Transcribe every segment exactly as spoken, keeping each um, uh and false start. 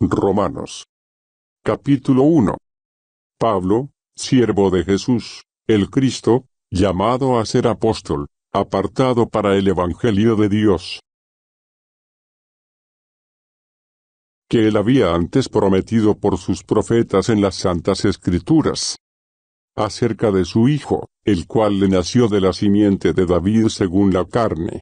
Romanos. Capítulo uno. Pablo, siervo de Jesús, el Cristo, llamado a ser apóstol, apartado para el Evangelio de Dios, que él había antes prometido por sus profetas en las Santas Escrituras, acerca de su Hijo, el cual le nació de la simiente de David según la carne,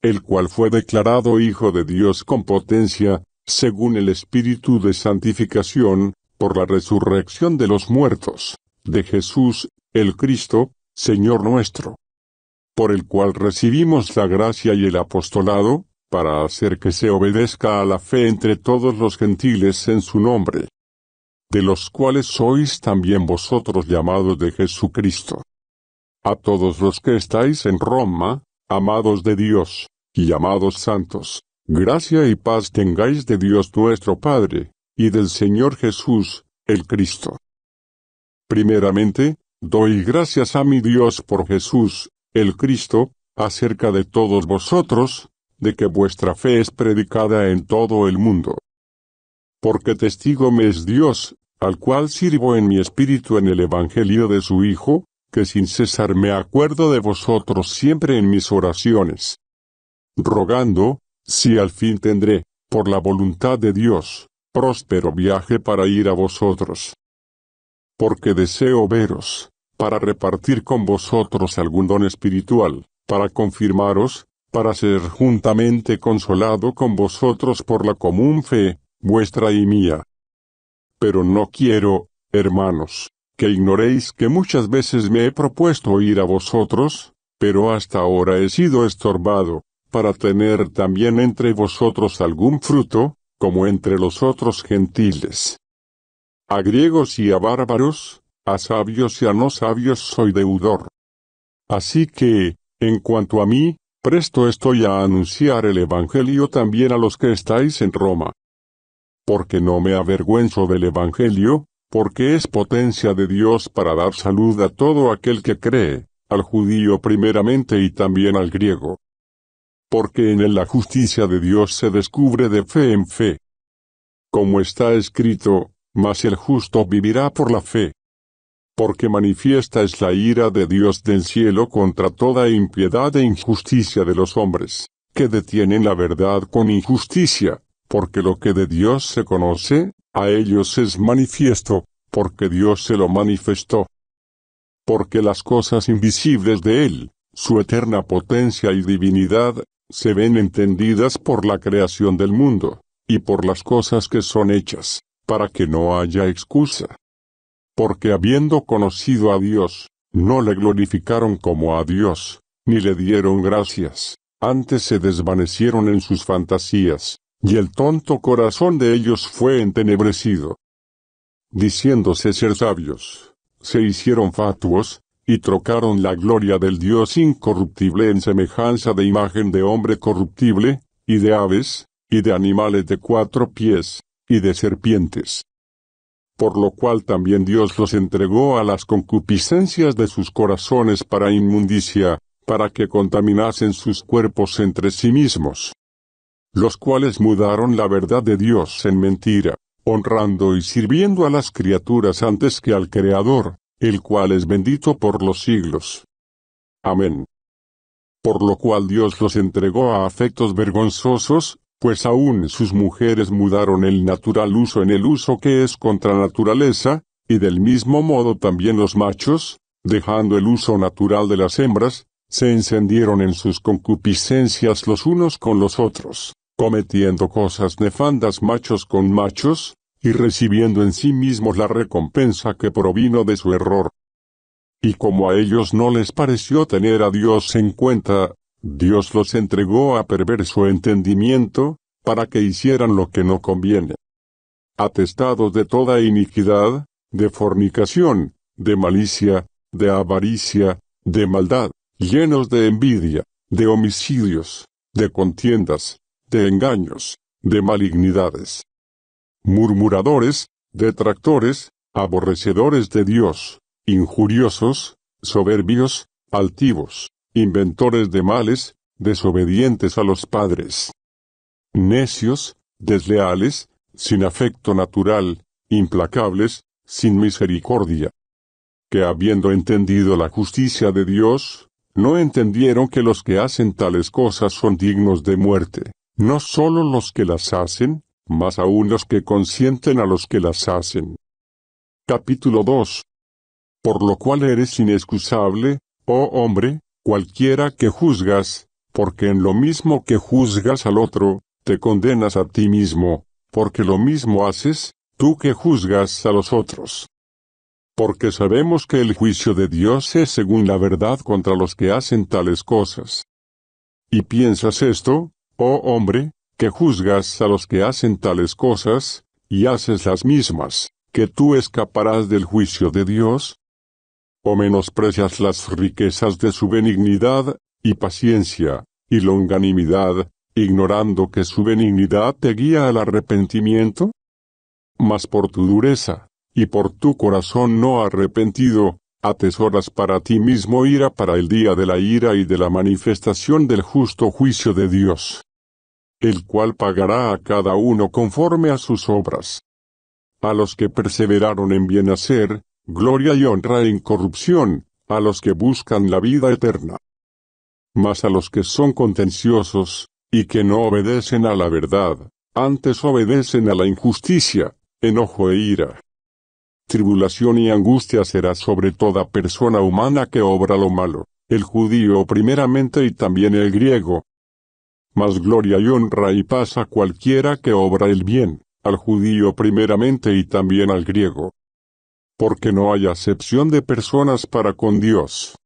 el cual fue declarado Hijo de Dios con potencia, según el Espíritu de santificación, por la resurrección de los muertos, de Jesús, el Cristo, Señor nuestro, por el cual recibimos la gracia y el apostolado, para hacer que se obedezca a la fe entre todos los gentiles en su nombre, de los cuales sois también vosotros llamados de Jesucristo. A todos los que estáis en Roma, amados de Dios, y amados santos, gracia y paz tengáis de Dios nuestro Padre, y del Señor Jesús, el Cristo. Primeramente, doy gracias a mi Dios por Jesús, el Cristo, acerca de todos vosotros, de que vuestra fe es predicada en todo el mundo. Porque testigo me es Dios, al cual sirvo en mi espíritu en el Evangelio de su Hijo, que sin cesar me acuerdo de vosotros siempre en mis oraciones, rogando, si al fin tendré, por la voluntad de Dios, próspero viaje para ir a vosotros. Porque deseo veros, para repartir con vosotros algún don espiritual, para confirmaros, para ser juntamente consolado con vosotros por la común fe, vuestra y mía. Pero no quiero, hermanos, que ignoréis que muchas veces me he propuesto ir a vosotros, pero hasta ahora he sido estorbado, para tener también entre vosotros algún fruto, como entre los otros gentiles. A griegos y a bárbaros, a sabios y a no sabios soy deudor. Así que, en cuanto a mí, presto estoy a anunciar el Evangelio también a los que estáis en Roma. Porque no me avergüenzo del Evangelio, porque es potencia de Dios para dar salud a todo aquel que cree, al judío primeramente y también al griego. Porque en él la justicia de Dios se descubre de fe en fe. Como está escrito, mas el justo vivirá por la fe. Porque manifiesta es la ira de Dios del cielo contra toda impiedad e injusticia de los hombres, que detienen la verdad con injusticia, porque lo que de Dios se conoce, a ellos es manifiesto, porque Dios se lo manifestó. Porque las cosas invisibles de él, su eterna potencia y divinidad, se ven entendidas por la creación del mundo, y por las cosas que son hechas, para que no haya excusa. Porque habiendo conocido a Dios, no le glorificaron como a Dios, ni le dieron gracias, antes se desvanecieron en sus fantasías, y el tonto corazón de ellos fue entenebrecido. Diciéndose ser sabios, se hicieron fatuos, y trocaron la gloria del Dios incorruptible en semejanza de imagen de hombre corruptible, y de aves, y de animales de cuatro pies, y de serpientes. Por lo cual también Dios los entregó a las concupiscencias de sus corazones para inmundicia, para que contaminasen sus cuerpos entre sí mismos, los cuales mudaron la verdad de Dios en mentira, honrando y sirviendo a las criaturas antes que al Creador, el cual es bendito por los siglos. Amén. Por lo cual Dios los entregó a afectos vergonzosos, pues aún sus mujeres mudaron el natural uso en el uso que es contra naturaleza, y del mismo modo también los machos, dejando el uso natural de las hembras, se encendieron en sus concupiscencias los unos con los otros, cometiendo cosas nefandas machos con machos, y recibiendo en sí mismos la recompensa que provino de su error. Y como a ellos no les pareció tener a Dios en cuenta, Dios los entregó a perverso entendimiento, para que hicieran lo que no conviene. Atestados de toda iniquidad, de fornicación, de malicia, de avaricia, de maldad, llenos de envidia, de homicidios, de contiendas, de engaños, de malignidades, murmuradores, detractores, aborrecedores de Dios, injuriosos, soberbios, altivos, inventores de males, desobedientes a los padres, necios, desleales, sin afecto natural, implacables, sin misericordia, que habiendo entendido la justicia de Dios, no entendieron que los que hacen tales cosas son dignos de muerte, no solo los que las hacen, mas aún los que consienten a los que las hacen. Capítulo dos. Por lo cual eres inexcusable, oh hombre, cualquiera que juzgas, porque en lo mismo que juzgas al otro, te condenas a ti mismo, porque lo mismo haces, tú que juzgas a los otros. Porque sabemos que el juicio de Dios es según la verdad contra los que hacen tales cosas. ¿Y piensas esto, oh hombre, que juzgas a los que hacen tales cosas, y haces las mismas, que tú escaparás del juicio de Dios? ¿O menosprecias las riquezas de su benignidad, y paciencia, y longanimidad, ignorando que su benignidad te guía al arrepentimiento? Mas por tu dureza, y por tu corazón no arrepentido, atesoras para ti mismo ira para el día de la ira y de la manifestación del justo juicio de Dios, el cual pagará a cada uno conforme a sus obras. A los que perseveraron en bien hacer, gloria y honra en corrupción, a los que buscan la vida eterna. Mas a los que son contenciosos, y que no obedecen a la verdad, antes obedecen a la injusticia, enojo e ira. Tribulación y angustia será sobre toda persona humana que obra lo malo, el judío primeramente y también el griego. Mas gloria y honra y paz a cualquiera que obra el bien, al judío primeramente y también al griego. Porque no hay acepción de personas para con Dios.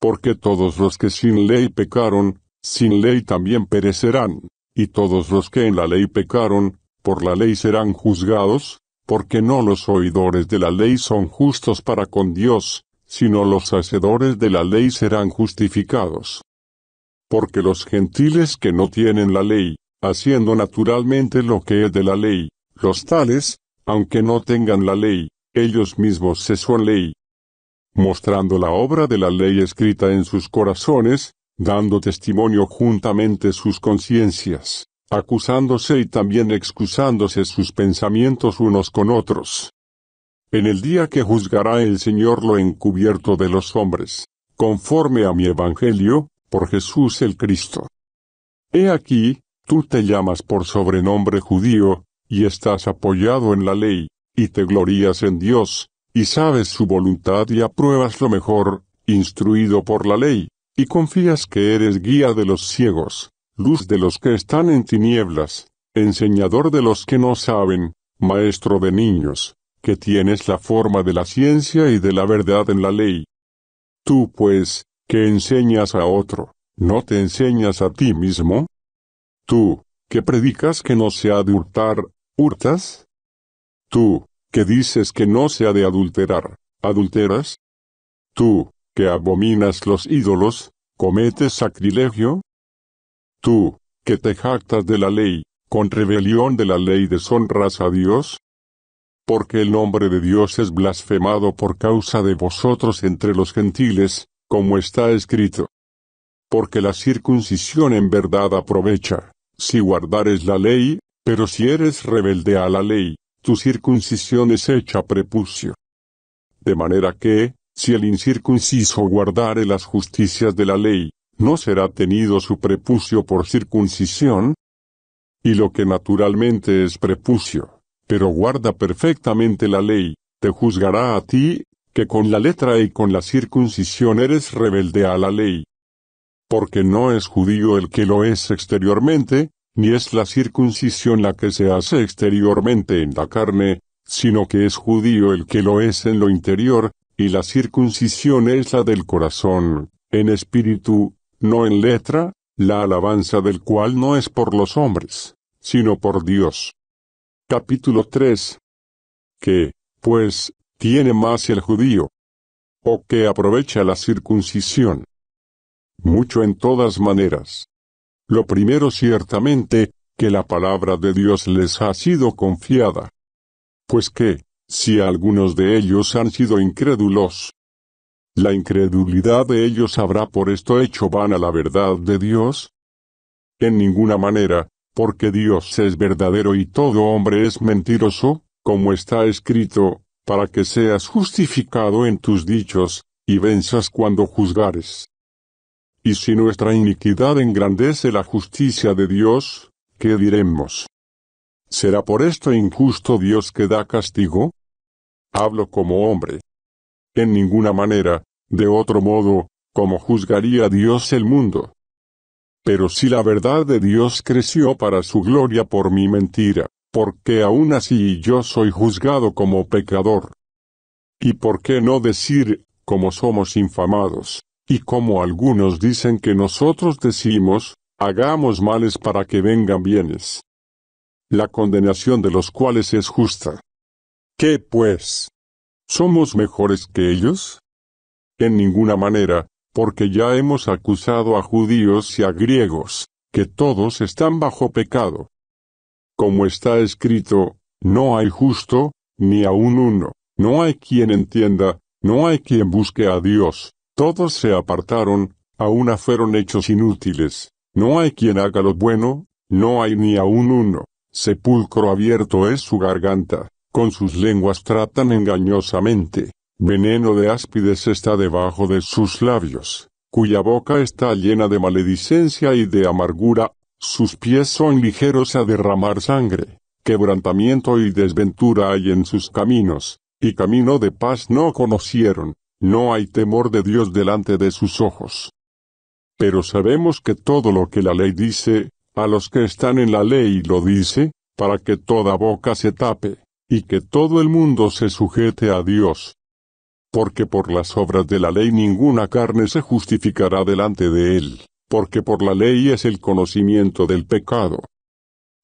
Porque todos los que sin ley pecaron, sin ley también perecerán, y todos los que en la ley pecaron, por la ley serán juzgados, porque no los oidores de la ley son justos para con Dios, sino los hacedores de la ley serán justificados. Porque los gentiles que no tienen la ley, haciendo naturalmente lo que es de la ley, los tales, aunque no tengan la ley, ellos mismos se son ley, mostrando la obra de la ley escrita en sus corazones, dando testimonio juntamente sus conciencias, acusándose y también excusándose sus pensamientos unos con otros. En el día que juzgará el Señor lo encubierto de los hombres, conforme a mi evangelio, por Jesús el Cristo. He aquí, tú te llamas por sobrenombre judío, y estás apoyado en la ley, y te glorías en Dios, y sabes su voluntad y apruebas lo mejor, instruido por la ley, y confías que eres guía de los ciegos, luz de los que están en tinieblas, enseñador de los que no saben, maestro de niños, que tienes la forma de la ciencia y de la verdad en la ley. Tú, pues, que enseñas a otro, ¿no te enseñas a ti mismo? Tú, que predicas que no se ha de hurtar, ¿hurtas? Tú, que dices que no se ha de adulterar, ¿adulteras? Tú, que abominas los ídolos, ¿cometes sacrilegio? Tú, que te jactas de la ley, con rebelión de la ley deshonras a Dios. Porque el nombre de Dios es blasfemado por causa de vosotros entre los gentiles, como está escrito. Porque la circuncisión en verdad aprovecha, si guardares la ley, pero si eres rebelde a la ley, tu circuncisión es hecha prepucio. De manera que, si el incircunciso guardare las justicias de la ley, ¿no será tenido su prepucio por circuncisión? Y lo que naturalmente es prepucio, pero guarda perfectamente la ley, te juzgará a ti, que con la letra y con la circuncisión eres rebelde a la ley. Porque no es judío el que lo es exteriormente, ni es la circuncisión la que se hace exteriormente en la carne, sino que es judío el que lo es en lo interior, y la circuncisión es la del corazón, en espíritu, no en letra, la alabanza del cual no es por los hombres, sino por Dios. Capítulo tres. ¿Qué, pues, tiene más el judío? ¿O qué aprovecha la circuncisión? Mucho en todas maneras. Lo primero ciertamente, que la palabra de Dios les ha sido confiada. Pues que, si algunos de ellos han sido incrédulos, ¿la incredulidad de ellos habrá por esto hecho vana la verdad de Dios? En ninguna manera, porque Dios es verdadero y todo hombre es mentiroso, como está escrito, para que seas justificado en tus dichos, y venzas cuando juzgares. Y si nuestra iniquidad engrandece la justicia de Dios, ¿qué diremos? ¿Será por esto injusto Dios que da castigo? Hablo como hombre. En ninguna manera, de otro modo, ¿cómo juzgaría Dios el mundo? Pero si la verdad de Dios creció para su gloria por mi mentira, ¿por qué aún así yo soy juzgado como pecador? ¿Y por qué no decir, como somos infamados, y como algunos dicen que nosotros decimos, hagamos males para que vengan bienes? La condenación de los cuales es justa. ¿Qué pues? ¿Somos mejores que ellos? En ninguna manera, porque ya hemos acusado a judíos y a griegos, que todos están bajo pecado. Como está escrito, no hay justo, ni aun uno, no hay quien entienda, no hay quien busque a Dios, todos se apartaron, aun fueron hechos inútiles, no hay quien haga lo bueno, no hay ni aun uno, sepulcro abierto es su garganta, con sus lenguas tratan engañosamente, veneno de áspides está debajo de sus labios, cuya boca está llena de maledicencia y de amargura, sus pies son ligeros a derramar sangre, quebrantamiento y desventura hay en sus caminos, y camino de paz no conocieron, no hay temor de Dios delante de sus ojos. Pero sabemos que todo lo que la ley dice, a los que están en la ley lo dice, para que toda boca se tape, y que todo el mundo se sujete a Dios. Porque por las obras de la ley ninguna carne se justificará delante de él, porque por la ley es el conocimiento del pecado.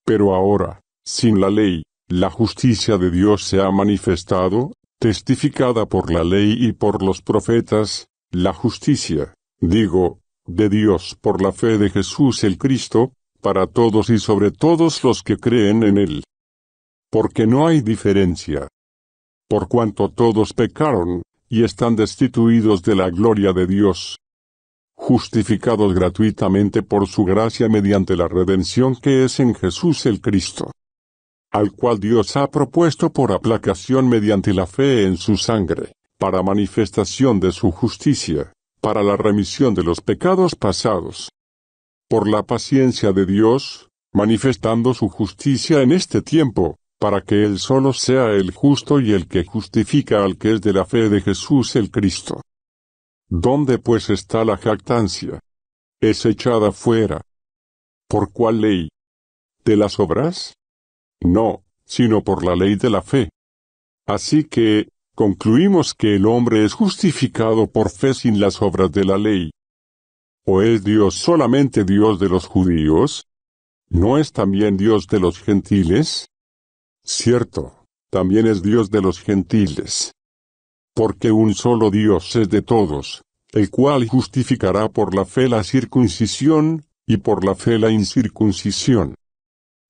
Pero ahora, sin la ley, la justicia de Dios se ha manifestado, testificada por la ley y por los profetas, la justicia, digo, de Dios por la fe de Jesús el Cristo, para todos y sobre todos los que creen en él. Porque no hay diferencia. Por cuanto todos pecaron, y están destituidos de la gloria de Dios, justificados gratuitamente por su gracia mediante la redención que es en Jesús el Cristo, al cual Dios ha propuesto por aplacación mediante la fe en su sangre, para manifestación de su justicia, para la remisión de los pecados pasados. Por la paciencia de Dios, manifestando su justicia en este tiempo, para que él solo sea el justo y el que justifica al que es de la fe de Jesús el Cristo. ¿Dónde pues está la jactancia? Es echada fuera. ¿Por cuál ley? ¿De las obras? No, sino por la ley de la fe. Así que, concluimos que el hombre es justificado por fe sin las obras de la ley. ¿O es Dios solamente Dios de los judíos? ¿No es también Dios de los gentiles? Cierto, también es Dios de los gentiles. Porque un solo Dios es de todos, el cual justificará por la fe la circuncisión, y por la fe la incircuncisión.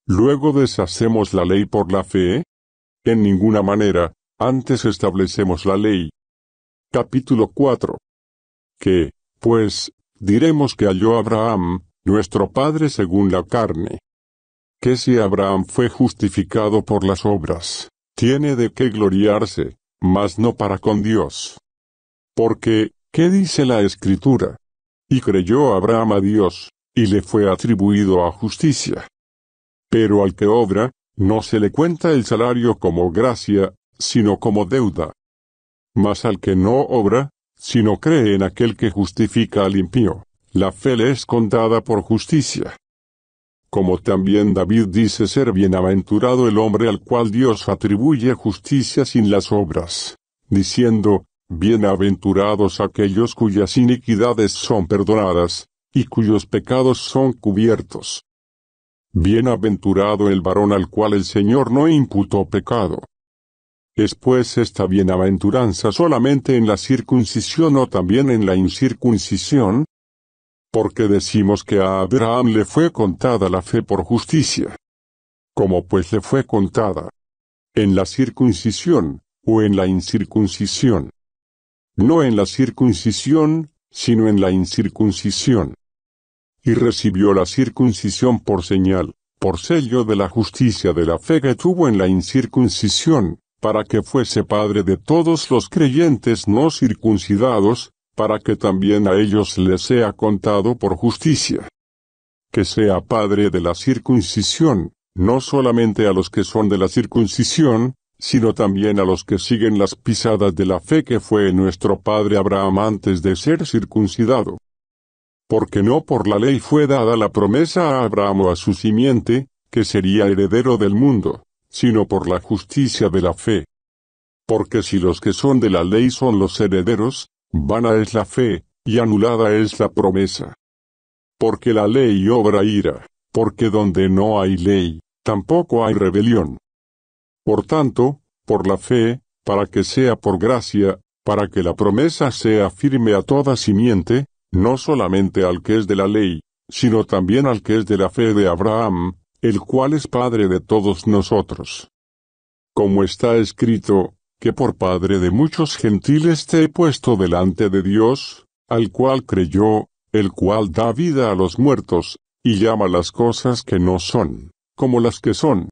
¿Luego deshacemos la ley por la fe? En ninguna manera, antes establecemos la ley. Capítulo cuatro. ¿Qué, pues, diremos que halló Abraham, nuestro padre según la carne? Que si Abraham fue justificado por las obras, tiene de qué gloriarse, mas no para con Dios. Porque, ¿qué dice la Escritura? Y creyó Abraham a Dios, y le fue atribuido a justicia. Pero al que obra, no se le cuenta el salario como gracia, sino como deuda. Mas al que no obra, sino cree en aquel que justifica al impío, la fe le es contada por justicia. Como también David dice ser bienaventurado el hombre al cual Dios atribuye justicia sin las obras, diciendo, bienaventurados aquellos cuyas iniquidades son perdonadas, y cuyos pecados son cubiertos. Bienaventurado el varón al cual el Señor no imputó pecado. ¿Es pues esta bienaventuranza solamente en la circuncisión o también en la incircuncisión? Porque decimos que a Abraham le fue contada la fe por justicia. ¿Cómo pues le fue contada? ¿En la circuncisión, o en la incircuncisión? No en la circuncisión, sino en la incircuncisión. Y recibió la circuncisión por señal, por sello de la justicia de la fe que tuvo en la incircuncisión, para que fuese padre de todos los creyentes no circuncidados, para que también a ellos les sea contado por justicia. Que sea padre de la circuncisión, no solamente a los que son de la circuncisión, sino también a los que siguen las pisadas de la fe que fue nuestro padre Abraham antes de ser circuncidado. Porque no por la ley fue dada la promesa a Abraham o a su simiente, que sería heredero del mundo, sino por la justicia de la fe. Porque si los que son de la ley son los herederos, vana es la fe, y anulada es la promesa. Porque la ley obra ira, porque donde no hay ley, tampoco hay rebelión. Por tanto, por la fe, para que sea por gracia, para que la promesa sea firme a toda simiente, no solamente al que es de la ley, sino también al que es de la fe de Abraham, el cual es Padre de todos nosotros. Como está escrito, que por Padre de muchos gentiles te he puesto delante de Dios, al cual creyó, el cual da vida a los muertos, y llama las cosas que no son, como las que son.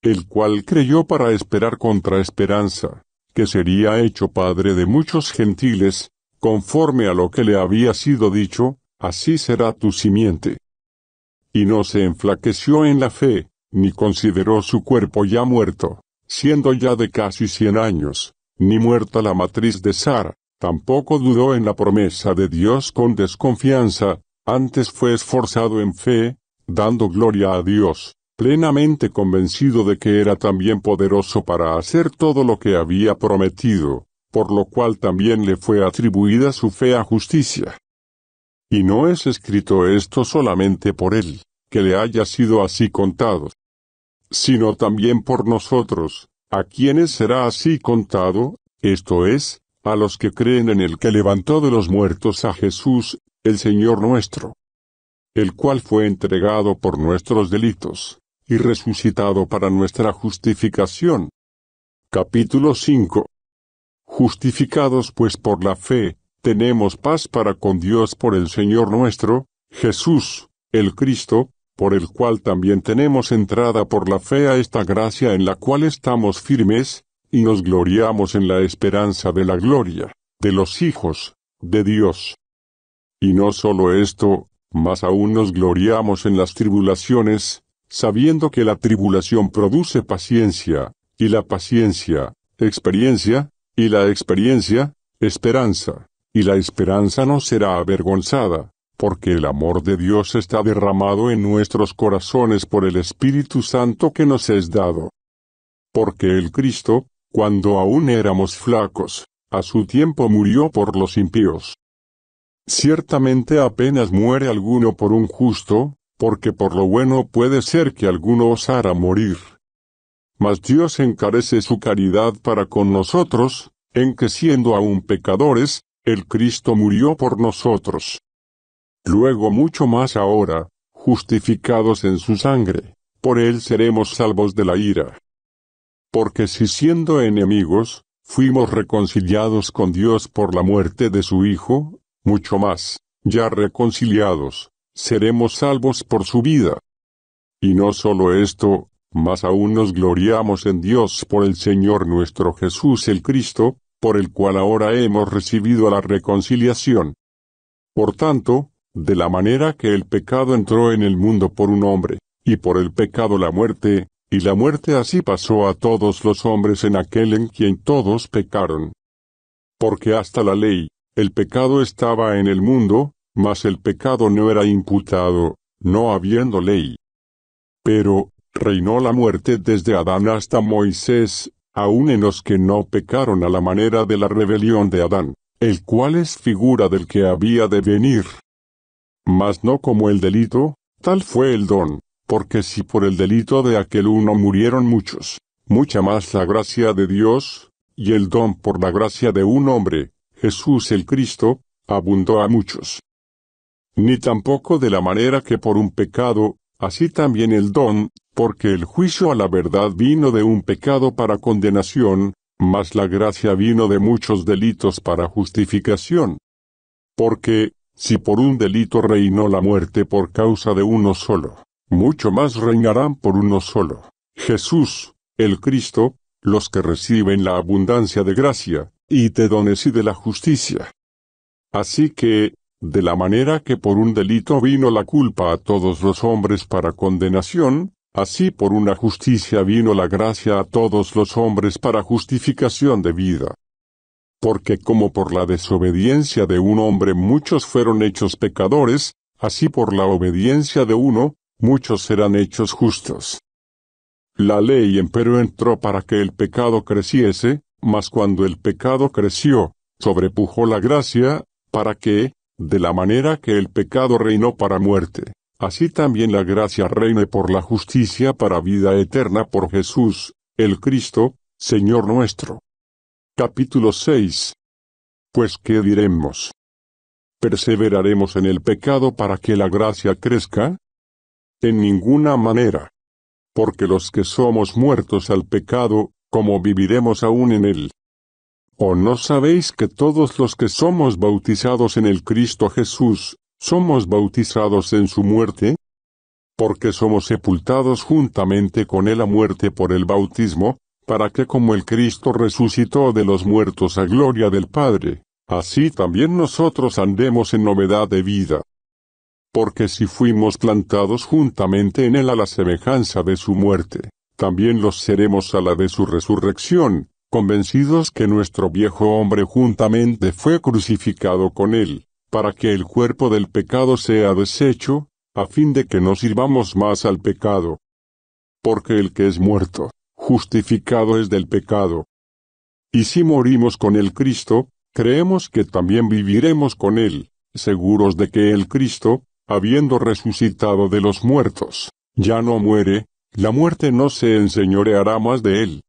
El cual creyó para esperar contra esperanza, que sería hecho Padre de muchos gentiles, conforme a lo que le había sido dicho, así será tu simiente. Y no se enflaqueció en la fe, ni consideró su cuerpo ya muerto, siendo ya de casi cien años, ni muerta la matriz de Sara, tampoco dudó en la promesa de Dios con desconfianza, antes fue esforzado en fe, dando gloria a Dios, plenamente convencido de que era también poderoso para hacer todo lo que había prometido, por lo cual también le fue atribuida su fe a justicia. Y no es escrito esto solamente por él, que le haya sido así contado, sino también por nosotros, a quienes será así contado, esto es, a los que creen en el que levantó de los muertos a Jesús, el Señor nuestro, el cual fue entregado por nuestros delitos, y resucitado para nuestra justificación. Capítulo cinco. Justificados pues por la fe, tenemos paz para con Dios por el Señor nuestro, Jesús, el Cristo, por el cual también tenemos entrada por la fe a esta gracia en la cual estamos firmes, y nos gloriamos en la esperanza de la gloria, de los hijos, de Dios. Y no solo esto, mas aún nos gloriamos en las tribulaciones, sabiendo que la tribulación produce paciencia, y la paciencia, experiencia, y la experiencia, esperanza. Y la esperanza no será avergonzada, porque el amor de Dios está derramado en nuestros corazones por el Espíritu Santo que nos es dado. Porque el Cristo, cuando aún éramos flacos, a su tiempo murió por los impíos. Ciertamente apenas muere alguno por un justo, porque por lo bueno puede ser que alguno osara morir. Mas Dios encarece su caridad para con nosotros, en que siendo aún pecadores, el Cristo murió por nosotros. Luego mucho más ahora, justificados en su sangre, por él seremos salvos de la ira. Porque si siendo enemigos, fuimos reconciliados con Dios por la muerte de su Hijo, mucho más, ya reconciliados, seremos salvos por su vida. Y no solo esto, mas aún nos gloriamos en Dios por el Señor nuestro Jesús el Cristo, por el cual ahora hemos recibido la reconciliación. Por tanto, de la manera que el pecado entró en el mundo por un hombre, y por el pecado la muerte, y la muerte así pasó a todos los hombres en aquel en quien todos pecaron. Porque hasta la ley, el pecado estaba en el mundo, mas el pecado no era imputado, no habiendo ley. Pero reinó la muerte desde Adán hasta Moisés, aún en los que no pecaron a la manera de la rebelión de Adán, el cual es figura del que había de venir. Mas no como el delito, tal fue el don, porque si por el delito de aquel uno murieron muchos, mucha más la gracia de Dios, y el don por la gracia de un hombre, Jesús el Cristo, abundó a muchos. Ni tampoco de la manera que por un pecado, así también el don, porque el juicio a la verdad vino de un pecado para condenación, mas la gracia vino de muchos delitos para justificación. Porque, si por un delito reinó la muerte por causa de uno solo, mucho más reinarán por uno solo, Jesús, el Cristo, los que reciben la abundancia de gracia, y de dones y de la justicia. Así que, de la manera que por un delito vino la culpa a todos los hombres para condenación, así por una justicia vino la gracia a todos los hombres para justificación de vida. Porque como por la desobediencia de un hombre muchos fueron hechos pecadores, así por la obediencia de uno, muchos serán hechos justos. La ley empero entró para que el pecado creciese, mas cuando el pecado creció, sobrepujó la gracia, para que, de la manera que el pecado reinó para muerte, así también la gracia reine por la justicia para vida eterna por Jesús, el Cristo, Señor nuestro. Capítulo seis. Pues ¿qué diremos? ¿Perseveraremos en el pecado para que la gracia crezca? En ninguna manera. Porque los que somos muertos al pecado, ¿cómo viviremos aún en él? ¿O no sabéis que todos los que somos bautizados en el Cristo Jesús, ¿somos bautizados en su muerte? Porque somos sepultados juntamente con él a muerte por el bautismo, para que como el Cristo resucitó de los muertos a gloria del Padre, así también nosotros andemos en novedad de vida. Porque si fuimos plantados juntamente en él a la semejanza de su muerte, también los seremos a la de su resurrección, convencidos que nuestro viejo hombre juntamente fue crucificado con él, para que el cuerpo del pecado sea deshecho, a fin de que no sirvamos más al pecado. Porque el que es muerto, justificado es del pecado. Y si morimos con el Cristo, creemos que también viviremos con él, seguros de que el Cristo, habiendo resucitado de los muertos, ya no muere, la muerte no se enseñoreará más de él.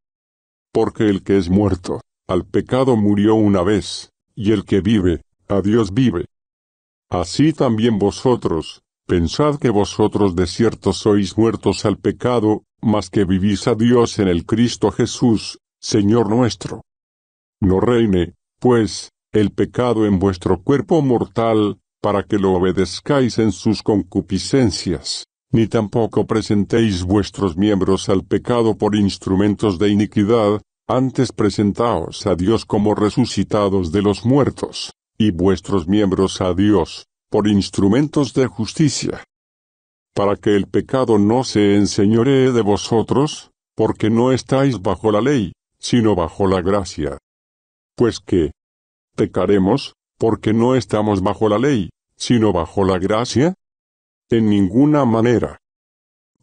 Porque el que es muerto, al pecado murió una vez, y el que vive, a Dios vive. Así también vosotros, pensad que vosotros de cierto sois muertos al pecado, mas que vivís a Dios en el Cristo Jesús, Señor nuestro. No reine, pues, el pecado en vuestro cuerpo mortal, para que lo obedezcáis en sus concupiscencias, ni tampoco presentéis vuestros miembros al pecado por instrumentos de iniquidad, antes presentaos a Dios como resucitados de los muertos, y vuestros miembros a Dios, por instrumentos de justicia. Para que el pecado no se enseñoree de vosotros, porque no estáis bajo la ley, sino bajo la gracia. Pues ¿qué? ¿Pecaremos, porque no estamos bajo la ley, sino bajo la gracia? En ninguna manera.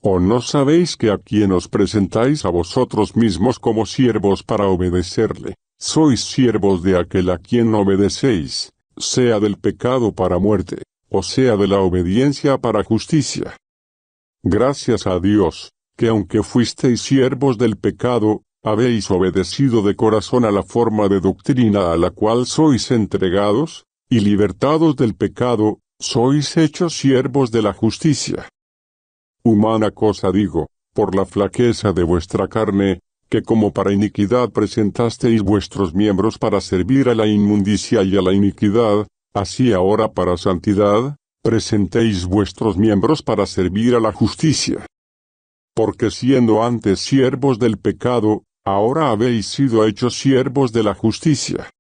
¿O no sabéis que a quien os presentáis a vosotros mismos como siervos para obedecerle, sois siervos de aquel a quien obedecéis, sea del pecado para muerte, o sea de la obediencia para justicia? Gracias a Dios, que aunque fuisteis siervos del pecado, habéis obedecido de corazón a la forma de doctrina a la cual sois entregados, y libertados del pecado, sois hechos siervos de la justicia. Humana cosa digo, por la flaqueza de vuestra carne, que como para iniquidad presentasteis vuestros miembros para servir a la inmundicia y a la iniquidad, así ahora para santidad, presentéis vuestros miembros para servir a la justicia. Porque siendo antes siervos del pecado, ahora habéis sido hechos siervos de la justicia.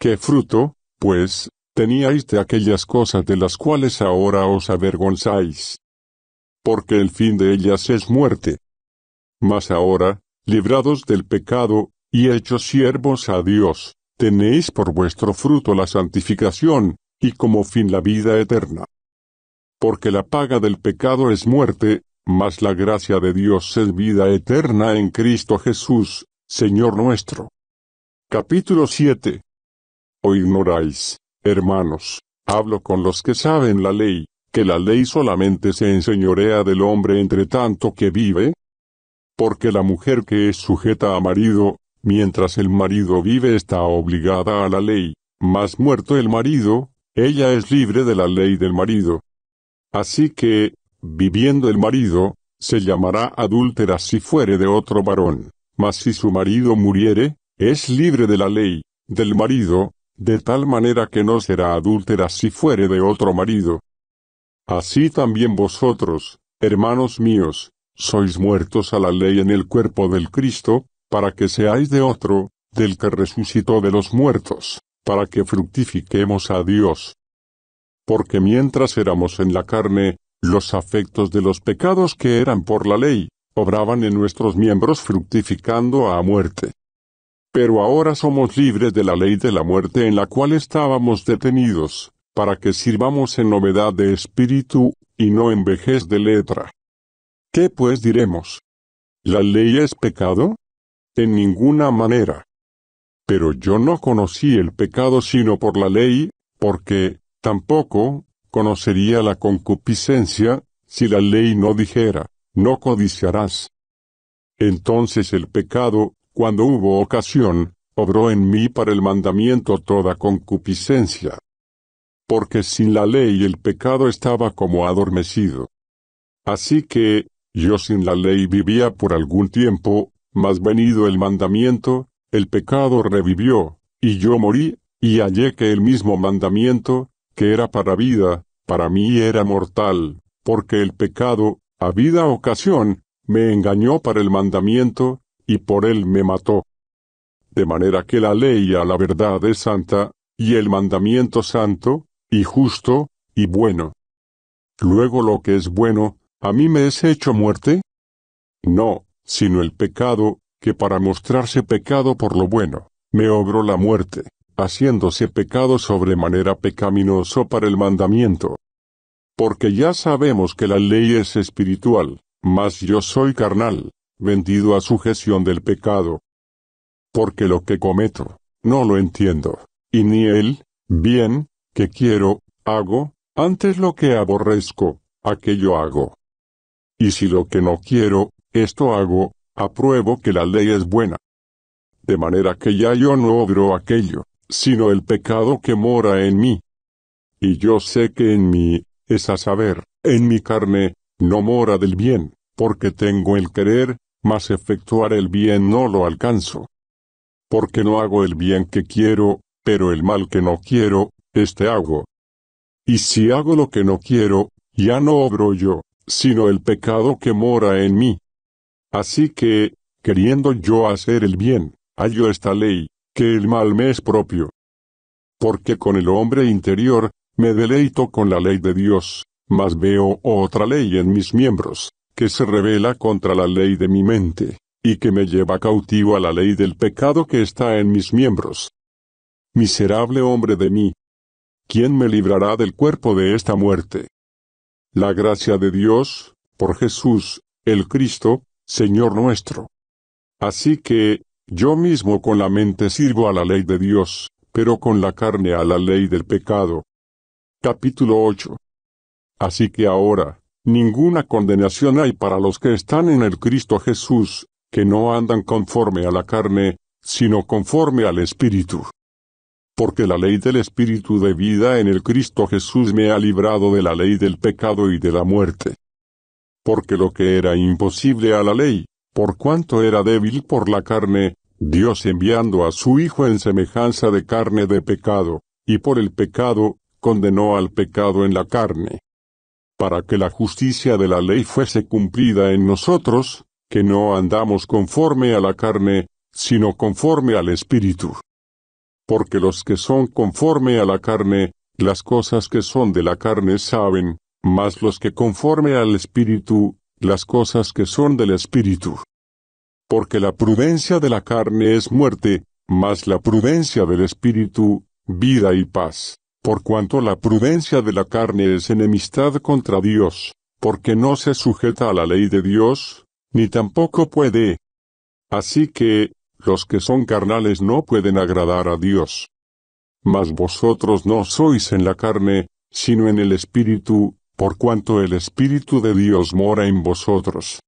¿Qué fruto, pues, teníais de aquellas cosas de las cuales ahora os avergonzáis? Porque el fin de ellas es muerte. Mas ahora, librados del pecado, y hechos siervos a Dios, tenéis por vuestro fruto la santificación, y como fin la vida eterna. Porque la paga del pecado es muerte, mas la gracia de Dios es vida eterna en Cristo Jesús, Señor nuestro. Capítulo siete. ¿O ignoráis, hermanos, hablo con los que saben la ley, que la ley solamente se enseñorea del hombre entre tanto que vive? Porque la mujer que es sujeta a marido, mientras el marido vive está obligada a la ley, mas muerto el marido, ella es libre de la ley del marido. Así que, viviendo el marido, se llamará adúltera si fuere de otro varón, mas si su marido muriere, es libre de la ley, del marido, de tal manera que no será adúltera si fuere de otro marido. Así también vosotros, Hermanos míos, sois muertos a la ley en el cuerpo del Cristo, para que seáis de otro, del que resucitó de los muertos, para que fructifiquemos a Dios. Porque mientras éramos en la carne, los afectos de los pecados que eran por la ley, obraban en nuestros miembros fructificando a muerte. Pero ahora somos libres de la ley de la muerte en la cual estábamos detenidos, para que sirvamos en novedad de espíritu, y no en vejez de letra. ¿Qué pues diremos? ¿La ley es pecado? En ninguna manera. Pero yo no conocí el pecado sino por la ley, porque, tampoco, conocería la concupiscencia, si la ley no dijera, no codiciarás. Entonces el pecado, cuando hubo ocasión, obró en mí para el mandamiento toda concupiscencia. Porque sin la ley el pecado estaba como adormecido. Así que, yo sin la ley vivía por algún tiempo, mas venido el mandamiento, el pecado revivió, y yo morí, y hallé que el mismo mandamiento, que era para vida, para mí era mortal, porque el pecado, a vida ocasión, me engañó para el mandamiento, y por él me mató. De manera que la ley a la verdad es santa, y el mandamiento santo, y justo, y bueno. Luego lo que es bueno, ¿a mí me es hecho muerte? No, sino el pecado, que para mostrarse pecado por lo bueno, me obró la muerte, haciéndose pecado sobremanera pecaminoso para el mandamiento. Porque ya sabemos que la ley es espiritual, mas yo soy carnal, vendido a sujeción del pecado. Porque lo que cometo, no lo entiendo, y ni el bien, que quiero, hago, antes lo que aborrezco, aquello hago. Y si lo que no quiero, esto hago, apruebo que la ley es buena. De manera que ya yo no obro aquello, sino el pecado que mora en mí. Y yo sé que en mí, es a saber, en mi carne, no mora del bien, porque tengo el querer, mas efectuar el bien no lo alcanzo. Porque no hago el bien que quiero, pero el mal que no quiero, este hago. Y si hago lo que no quiero, ya no obro yo, sino el pecado que mora en mí. Así que, queriendo yo hacer el bien, hallo esta ley, que el mal me es propio. Porque con el hombre interior, me deleito con la ley de Dios, mas veo otra ley en mis miembros, que se rebela contra la ley de mi mente, y que me lleva cautivo a la ley del pecado que está en mis miembros. Miserable hombre de mí, ¿quién me librará del cuerpo de esta muerte? La gracia de Dios, por Jesús, el Cristo, Señor nuestro. Así que, yo mismo con la mente sirvo a la ley de Dios, pero con la carne a la ley del pecado. Capítulo ocho. Así que ahora, ninguna condenación hay para los que están en el Cristo Jesús, que no andan conforme a la carne, sino conforme al Espíritu. Porque la ley del Espíritu de vida en el Cristo Jesús me ha librado de la ley del pecado y de la muerte. Porque lo que era imposible a la ley, por cuanto era débil por la carne, Dios enviando a su Hijo en semejanza de carne de pecado, y por el pecado, condenó al pecado en la carne, para que la justicia de la ley fuese cumplida en nosotros, que no andamos conforme a la carne, sino conforme al Espíritu. Porque los que son conforme a la carne, las cosas que son de la carne saben, mas los que conforme al Espíritu, las cosas que son del Espíritu. Porque la prudencia de la carne es muerte, mas la prudencia del Espíritu, vida y paz. Por cuanto la prudencia de la carne es enemistad contra Dios, porque no se sujeta a la ley de Dios, ni tampoco puede. Así que, los que son carnales no pueden agradar a Dios. Mas vosotros no sois en la carne, sino en el Espíritu, por cuanto el Espíritu de Dios mora en vosotros.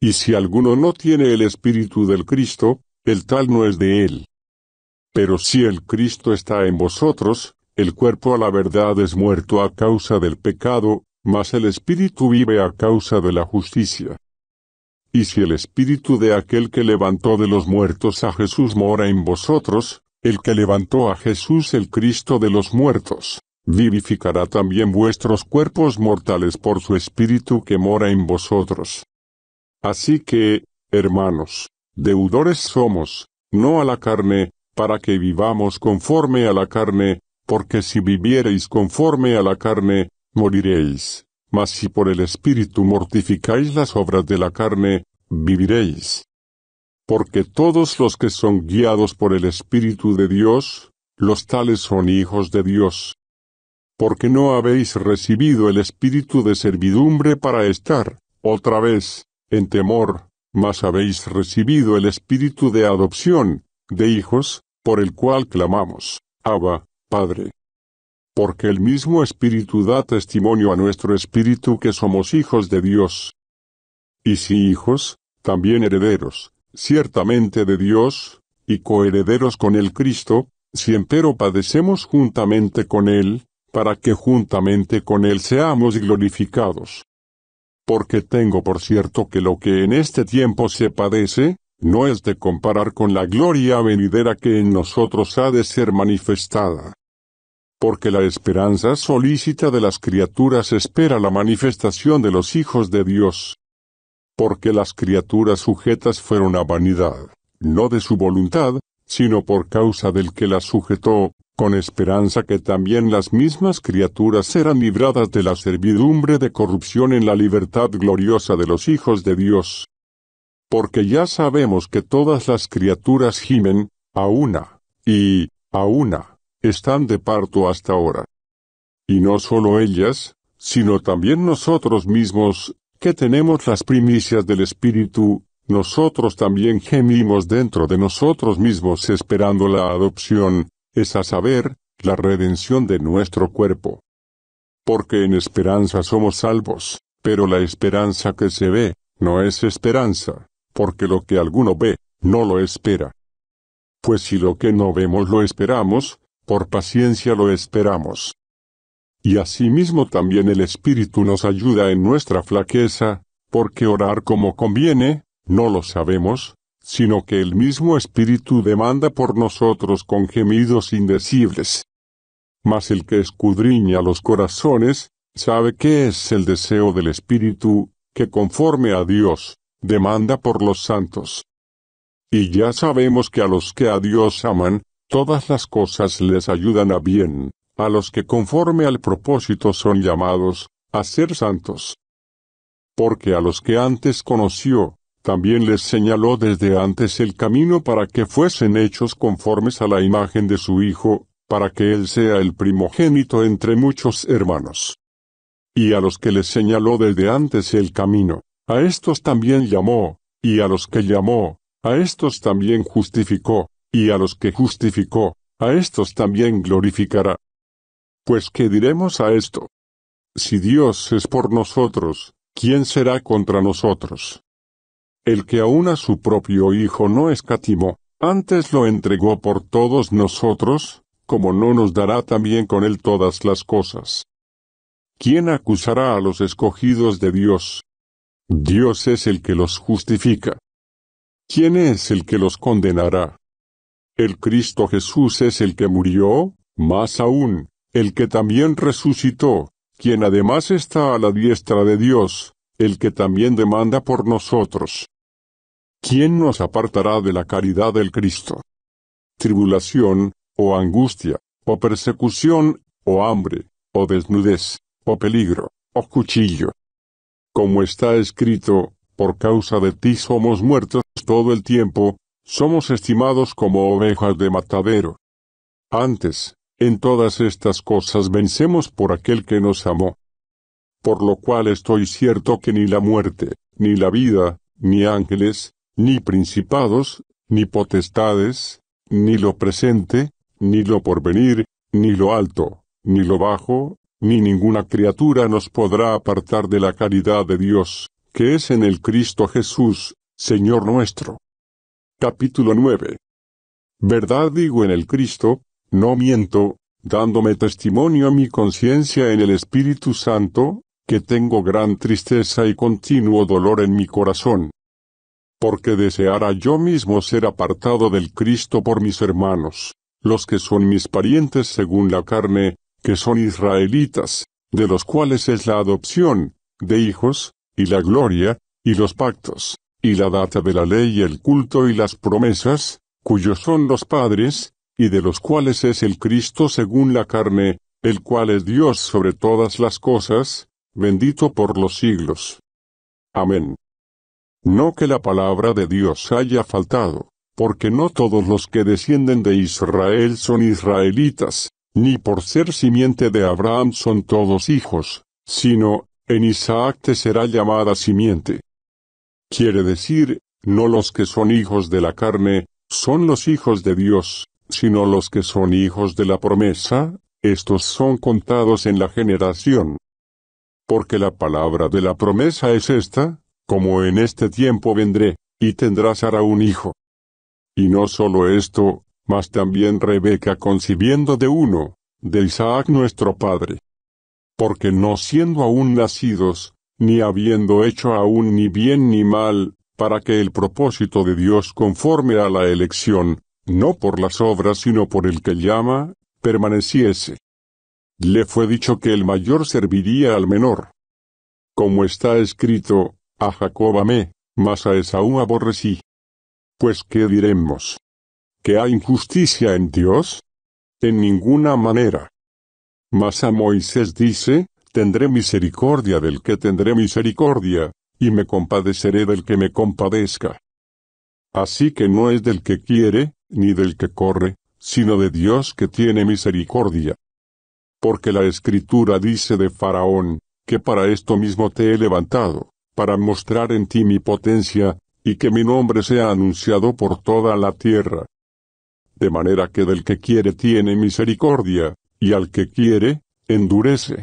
Y si alguno no tiene el Espíritu del Cristo, el tal no es de él. Pero si el Cristo está en vosotros, el cuerpo a la verdad es muerto a causa del pecado, mas el Espíritu vive a causa de la justicia. Y si el Espíritu de aquel que levantó de los muertos a Jesús mora en vosotros, el que levantó a Jesús el Cristo de los muertos, vivificará también vuestros cuerpos mortales por su Espíritu que mora en vosotros. Así que, hermanos, deudores somos, no a la carne, para que vivamos conforme a la carne, porque si viviereis conforme a la carne, moriréis. Mas si por el Espíritu mortificáis las obras de la carne, viviréis. Porque todos los que son guiados por el Espíritu de Dios, los tales son hijos de Dios. Porque no habéis recibido el espíritu de servidumbre para estar, otra vez, en temor, mas habéis recibido el espíritu de adopción, de hijos, por el cual clamamos, Abba, Padre. Porque el mismo Espíritu da testimonio a nuestro espíritu que somos hijos de Dios. Y si hijos, también herederos, ciertamente de Dios, y coherederos con el Cristo, si empero padecemos juntamente con Él, para que juntamente con Él seamos glorificados. Porque tengo por cierto que lo que en este tiempo se padece, no es de comparar con la gloria venidera que en nosotros ha de ser manifestada. Porque la esperanza solícita de las criaturas espera la manifestación de los hijos de Dios. Porque las criaturas sujetas fueron a vanidad, no de su voluntad, sino por causa del que las sujetó, con esperanza que también las mismas criaturas serán libradas de la servidumbre de corrupción en la libertad gloriosa de los hijos de Dios. Porque ya sabemos que todas las criaturas gimen, a una, y, a una, están de parto hasta ahora. Y no solo ellas, sino también nosotros mismos, que tenemos las primicias del Espíritu, nosotros también gemimos dentro de nosotros mismos esperando la adopción, es a saber, la redención de nuestro cuerpo. Porque en esperanza somos salvos, pero la esperanza que se ve, no es esperanza, porque lo que alguno ve, no lo espera. Pues si lo que no vemos lo esperamos, por paciencia lo esperamos. Y asimismo también el Espíritu nos ayuda en nuestra flaqueza, porque orar como conviene, no lo sabemos, sino que el mismo Espíritu demanda por nosotros con gemidos indecibles. Mas el que escudriña los corazones, sabe qué es el deseo del Espíritu, que conforme a Dios, demanda por los santos. Y ya sabemos que a los que a Dios aman, todas las cosas les ayudan a bien, a los que conforme al propósito son llamados, a ser santos. Porque a los que antes conoció, también les señaló desde antes el camino para que fuesen hechos conformes a la imagen de su Hijo, para que Él sea el primogénito entre muchos hermanos. Y a los que les señaló desde antes el camino, a estos también llamó, y a los que llamó, a estos también justificó, y a los que justificó, a estos también glorificará. Pues ¿qué diremos a esto? Si Dios es por nosotros, ¿quién será contra nosotros? El que aun a su propio Hijo no escatimó, antes lo entregó por todos nosotros, ¿cómo no nos dará también con Él todas las cosas? ¿Quién acusará a los escogidos de Dios? Dios es el que los justifica. ¿Quién es el que los condenará? El Cristo Jesús es el que murió, más aún, el que también resucitó, quien además está a la diestra de Dios, el que también demanda por nosotros. ¿Quién nos apartará de la caridad del Cristo? Tribulación, o angustia, o persecución, o hambre, o desnudez, o peligro, o cuchillo. Como está escrito, por causa de ti somos muertos todo el tiempo, somos estimados como ovejas de matadero. Antes, en todas estas cosas vencemos por aquel que nos amó. Por lo cual estoy cierto que ni la muerte, ni la vida, ni ángeles, ni principados, ni potestades, ni lo presente, ni lo porvenir, ni lo alto, ni lo bajo, ni ninguna criatura nos podrá apartar de la caridad de Dios, que es en el Cristo Jesús, Señor nuestro. Capítulo nueve. Verdad digo en el Cristo, no miento, dándome testimonio a mi conciencia en el Espíritu Santo, que tengo gran tristeza y continuo dolor en mi corazón. Porque deseara yo mismo ser apartado del Cristo por mis hermanos, los que son mis parientes según la carne, que son israelitas, de los cuales es la adopción de hijos, y la gloria, y los pactos, y la data de la ley y el culto y las promesas, cuyos son los padres, y de los cuales es el Cristo según la carne, el cual es Dios sobre todas las cosas, bendito por los siglos. Amén. No que la palabra de Dios haya faltado, porque no todos los que descienden de Israel son israelitas, ni por ser simiente de Abraham son todos hijos, sino, en Isaac te será llamada simiente. Quiere decir, no los que son hijos de la carne, son los hijos de Dios, sino los que son hijos de la promesa, estos son contados en la generación. Porque la palabra de la promesa es esta, como en este tiempo vendré, y tendrá Sara un hijo. Y no solo esto, mas también Rebeca concibiendo de uno, de Isaac nuestro padre. Porque no siendo aún nacidos, ni habiendo hecho aún ni bien ni mal, para que el propósito de Dios conforme a la elección, no por las obras sino por el que llama, permaneciese. Le fue dicho que el mayor serviría al menor. Como está escrito, a Jacob amé, mas a Esaú aborrecí. Pues ¿qué diremos? ¿Que hay injusticia en Dios? En ninguna manera. Mas a Moisés dice, tendré misericordia del que tendré misericordia, y me compadeceré del que me compadezca. Así que no es del que quiere, ni del que corre, sino de Dios que tiene misericordia. Porque la Escritura dice de Faraón, que para esto mismo te he levantado, para mostrar en ti mi potencia, y que mi nombre sea anunciado por toda la tierra. De manera que del que quiere tiene misericordia, y al que quiere, endurece.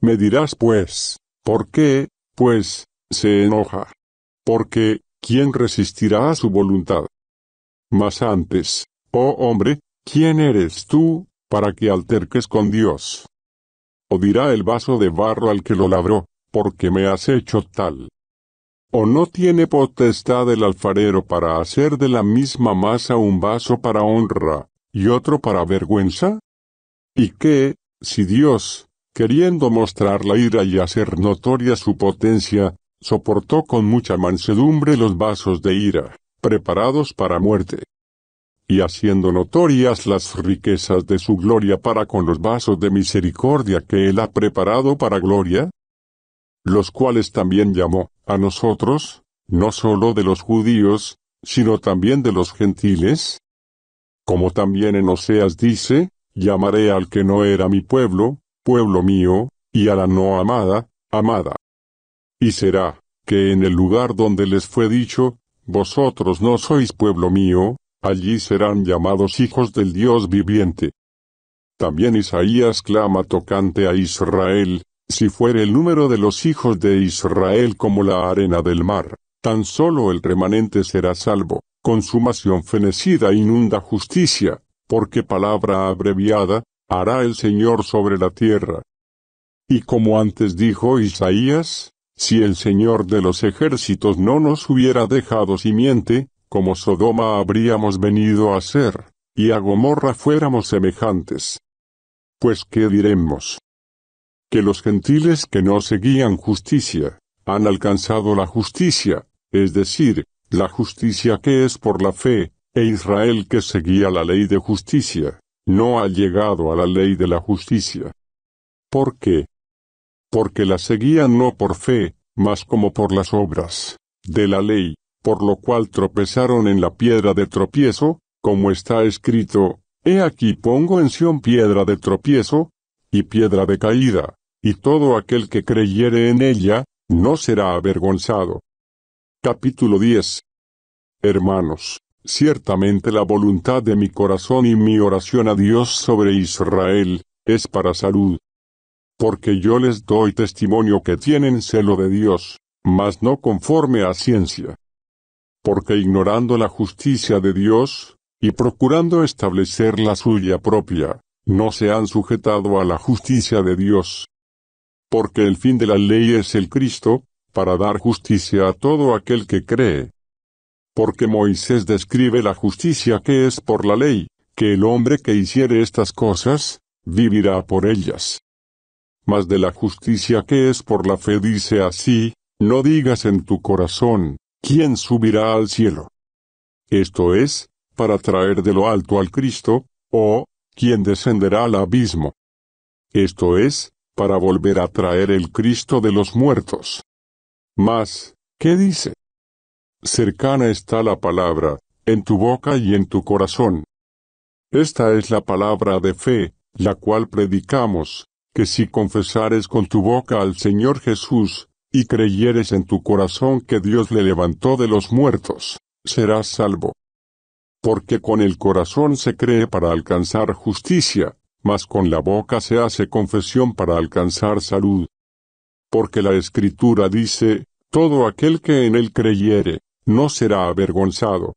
Me dirás pues, ¿por qué, pues, se enoja? Porque, ¿quién resistirá a su voluntad? Mas antes, oh hombre, ¿quién eres tú, para que alterques con Dios? ¿O dirá el vaso de barro al que lo labró, porque me has hecho tal? ¿O no tiene potestad el alfarero para hacer de la misma masa un vaso para honra, y otro para vergüenza? ¿Y qué, si Dios, queriendo mostrar la ira y hacer notoria su potencia, soportó con mucha mansedumbre los vasos de ira, preparados para muerte? Y haciendo notorias las riquezas de su gloria para con los vasos de misericordia que Él ha preparado para gloria, los cuales también llamó, a nosotros, no solo de los judíos, sino también de los gentiles. Como también en Oseas dice, llamaré al que no era mi pueblo, pueblo mío, y a la no amada, amada. Y será, que en el lugar donde les fue dicho, vosotros no sois pueblo mío, allí serán llamados hijos del Dios viviente. También Isaías clama tocante a Israel, si fuere el número de los hijos de Israel como la arena del mar, tan solo el remanente será salvo, consumación fenecida inunda justicia, porque palabra abreviada, hará el Señor sobre la tierra. Y como antes dijo Isaías, si el Señor de los ejércitos no nos hubiera dejado simiente, como Sodoma habríamos venido a ser, y a Gomorra fuéramos semejantes. Pues ¿qué diremos? Que los gentiles que no seguían justicia, han alcanzado la justicia, es decir, la justicia que es por la fe, e Israel que seguía la ley de justicia, no ha llegado a la ley de la justicia. ¿Por qué? Porque la seguían no por fe, mas como por las obras de la ley, por lo cual tropezaron en la piedra de tropiezo, como está escrito, he aquí pongo en Sión piedra de tropiezo, y piedra de caída. Y todo aquel que creyere en ella, no será avergonzado. Capítulo diez. Hermanos, ciertamente la voluntad de mi corazón y mi oración a Dios sobre Israel, es para salud. Porque yo les doy testimonio que tienen celo de Dios, mas no conforme a ciencia. Porque ignorando la justicia de Dios, y procurando establecer la suya propia, no se han sujetado a la justicia de Dios. Porque el fin de la ley es el Cristo, para dar justicia a todo aquel que cree. Porque Moisés describe la justicia que es por la ley, que el hombre que hiciere estas cosas, vivirá por ellas. Mas de la justicia que es por la fe dice así: no digas en tu corazón, ¿quién subirá al cielo? Esto es, para traer de lo alto al Cristo, o, ¿quién descenderá al abismo? Esto es, para volver a traer el Cristo de los muertos. Mas, ¿qué dice? Cercana está la palabra, en tu boca y en tu corazón. Esta es la palabra de fe, la cual predicamos, que si confesares con tu boca al Señor Jesús, y creyeres en tu corazón que Dios le levantó de los muertos, serás salvo. Porque con el corazón se cree para alcanzar justicia, mas con la boca se hace confesión para alcanzar salud. Porque la Escritura dice, todo aquel que en él creyere, no será avergonzado.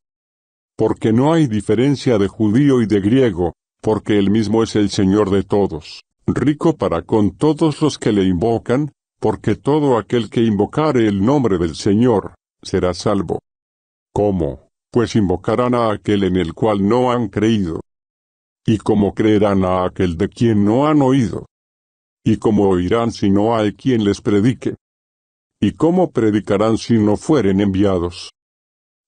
Porque no hay diferencia de judío y de griego, porque él mismo es el Señor de todos, rico para con todos los que le invocan, porque todo aquel que invocare el nombre del Señor, será salvo. ¿Cómo? Pues invocarán a aquel en el cual no han creído. ¿Y cómo creerán a aquel de quien no han oído? ¿Y cómo oirán si no hay quien les predique? ¿Y cómo predicarán si no fueren enviados?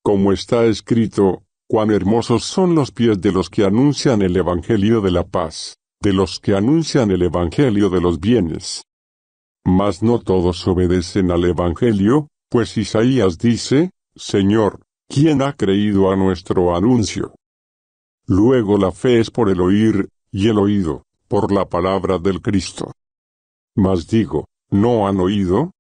Como está escrito, cuán hermosos son los pies de los que anuncian el evangelio de la paz, de los que anuncian el evangelio de los bienes. Mas no todos obedecen al evangelio, pues Isaías dice, Señor, ¿quién ha creído a nuestro anuncio? Luego la fe es por el oír, y el oído, por la palabra del Cristo. Mas digo, ¿no han oído?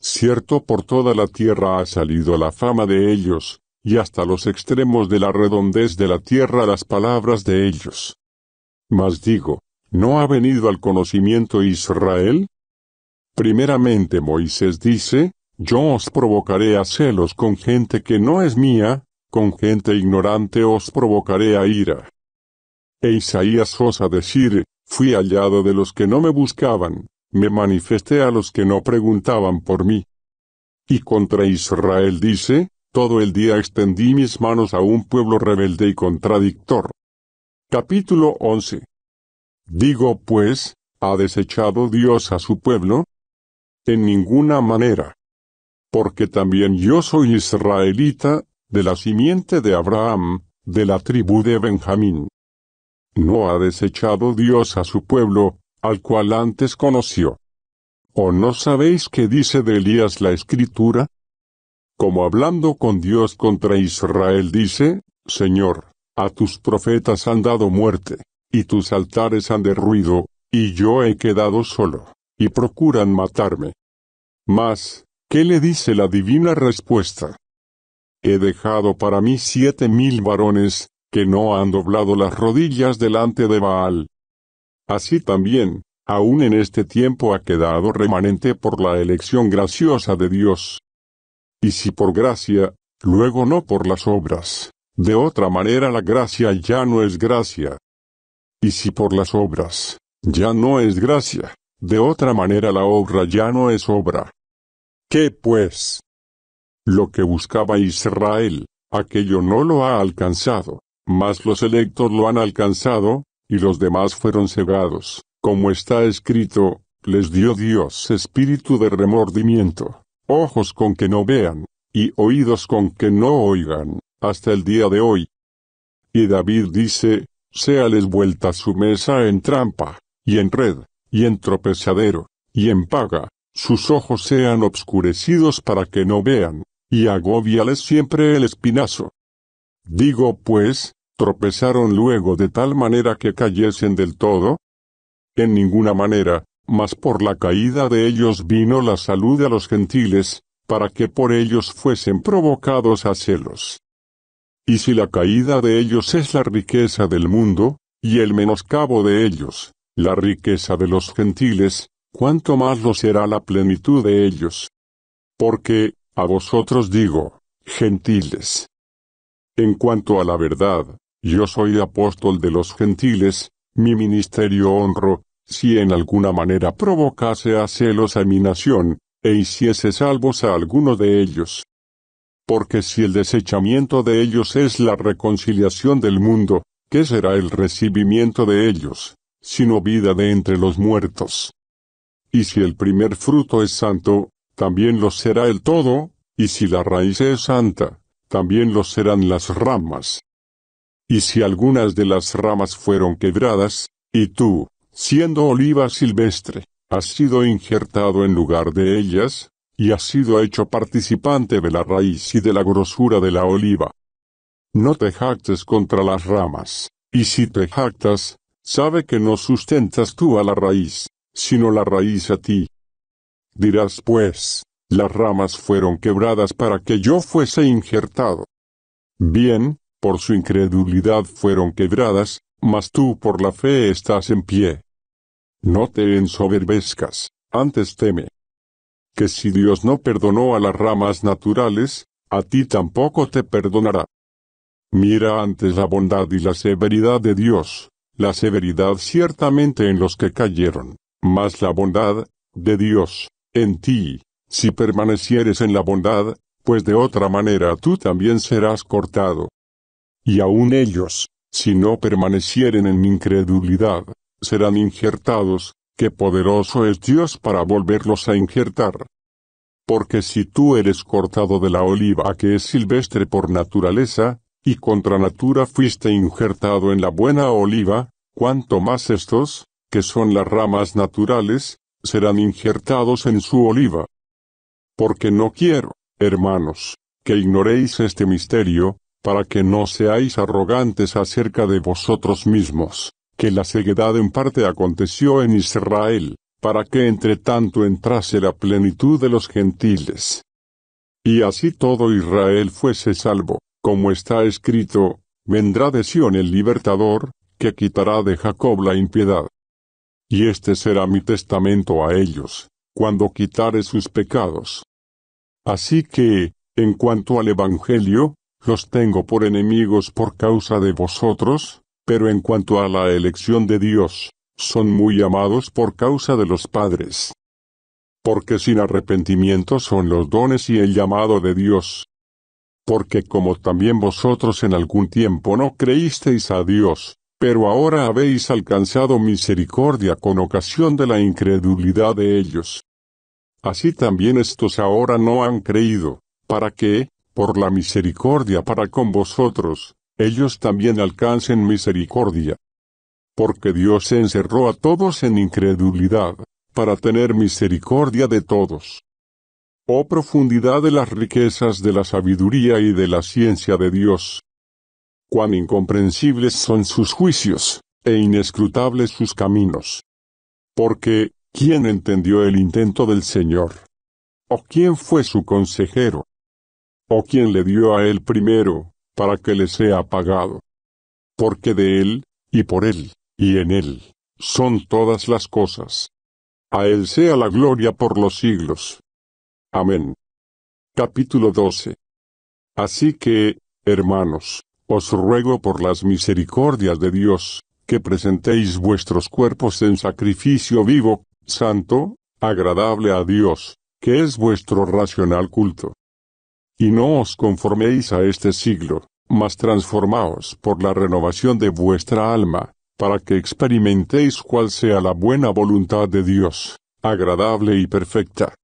Cierto, por toda la tierra ha salido la fama de ellos, y hasta los extremos de la redondez de la tierra las palabras de ellos. Mas digo, ¿no ha venido al conocimiento Israel? Primeramente Moisés dice, yo os provocaré a celos con gente que no es mía, con gente ignorante os provocaré a ira. E Isaías osa decir, fui hallado de los que no me buscaban, me manifesté a los que no preguntaban por mí. Y contra Israel dice, todo el día extendí mis manos a un pueblo rebelde y contradictor. Capítulo once. Digo pues, ¿ha desechado Dios a su pueblo? En ninguna manera. Porque también yo soy israelita, de la simiente de Abraham, de la tribu de Benjamín. No ha desechado Dios a su pueblo, al cual antes conoció. ¿O no sabéis qué dice de Elías la Escritura? Como hablando con Dios contra Israel dice, Señor, a tus profetas han dado muerte, y tus altares han derruido, y yo he quedado solo, y procuran matarme. Mas, ¿qué le dice la divina respuesta? He dejado para mí siete mil varones, que no han doblado las rodillas delante de Baal. Así también, aún en este tiempo ha quedado remanente por la elección graciosa de Dios. Y si por gracia, luego no por las obras, de otra manera la gracia ya no es gracia. Y si por las obras, ya no es gracia, de otra manera la obra ya no es obra. ¿Qué pues? Lo que buscaba Israel, aquello no lo ha alcanzado, mas los electos lo han alcanzado, y los demás fueron cegados, como está escrito, les dio Dios espíritu de remordimiento, ojos con que no vean, y oídos con que no oigan, hasta el día de hoy. Y David dice, séales vuelta su mesa en trampa, y en red, y en tropezadero, y en paga, sus ojos sean obscurecidos para que no vean, y agóviales siempre el espinazo. Digo pues, ¿tropezaron luego de tal manera que cayesen del todo? En ninguna manera, mas por la caída de ellos vino la salud a los gentiles, para que por ellos fuesen provocados a celos. Y si la caída de ellos es la riqueza del mundo, y el menoscabo de ellos, la riqueza de los gentiles, cuánto más lo será la plenitud de ellos. Porque, a vosotros digo, gentiles. En cuanto a la verdad, yo soy apóstol de los gentiles, mi ministerio honro, si en alguna manera provocase a celos a mi nación, e hiciese salvos a alguno de ellos. Porque si el desechamiento de ellos es la reconciliación del mundo, ¿qué será el recibimiento de ellos? sino vida de entre los muertos. Y si el primer fruto es santo, también lo será el todo, y si la raíz es santa, también lo serán las ramas. Y si algunas de las ramas fueron quebradas, y tú, siendo oliva silvestre, has sido injertado en lugar de ellas, y has sido hecho participante de la raíz y de la grosura de la oliva. No te jactes contra las ramas, y si te jactas, sabe que no sustentas tú a la raíz, sino la raíz a ti. Dirás pues, las ramas fueron quebradas para que yo fuese injertado. Bien, por su incredulidad fueron quebradas, mas tú por la fe estás en pie. No te ensoberbezcas, antes teme. Que si Dios no perdonó a las ramas naturales, a ti tampoco te perdonará. Mira antes la bondad y la severidad de Dios, la severidad ciertamente en los que cayeron, mas la bondad de Dios en ti, si permanecieres en la bondad, pues de otra manera tú también serás cortado. Y aun ellos, si no permanecieren en incredulidad, serán injertados, que poderoso es Dios para volverlos a injertar. Porque si tú eres cortado de la oliva que es silvestre por naturaleza, y contra natura fuiste injertado en la buena oliva, cuanto más estos, que son las ramas naturales, serán injertados en su oliva. Porque no quiero, hermanos, que ignoréis este misterio, para que no seáis arrogantes acerca de vosotros mismos, que la ceguedad en parte aconteció en Israel, para que entre tanto entrase la plenitud de los gentiles. Y así todo Israel fuese salvo, como está escrito, vendrá de Sión el libertador, que quitará de Jacob la impiedad. Y este será mi testamento a ellos, cuando quitare sus pecados. Así que, en cuanto al Evangelio, los tengo por enemigos por causa de vosotros, pero en cuanto a la elección de Dios, son muy amados por causa de los padres. Porque sin arrepentimiento son los dones y el llamado de Dios. Porque como también vosotros en algún tiempo no creísteis a Dios, pero ahora habéis alcanzado misericordia con ocasión de la incredulidad de ellos. Así también estos ahora no han creído, para que, por la misericordia para con vosotros, ellos también alcancen misericordia. Porque Dios encerró a todos en incredulidad, para tener misericordia de todos. Oh profundidad de las riquezas de la sabiduría y de la ciencia de Dios. Cuán incomprensibles son sus juicios, e inescrutables sus caminos. Porque, ¿quién entendió el intento del Señor? ¿O quién fue su consejero? ¿O quién le dio a él primero, para que le sea pagado? Porque de él, y por él, y en él, son todas las cosas. A él sea la gloria por los siglos. Amén. Capítulo doce. Así que, hermanos, os ruego por las misericordias de Dios, que presentéis vuestros cuerpos en sacrificio vivo, santo, agradable a Dios, que es vuestro racional culto. Y no os conforméis a este siglo, mas transformaos por la renovación de vuestra alma, para que experimentéis cuál sea la buena voluntad de Dios, agradable y perfecta.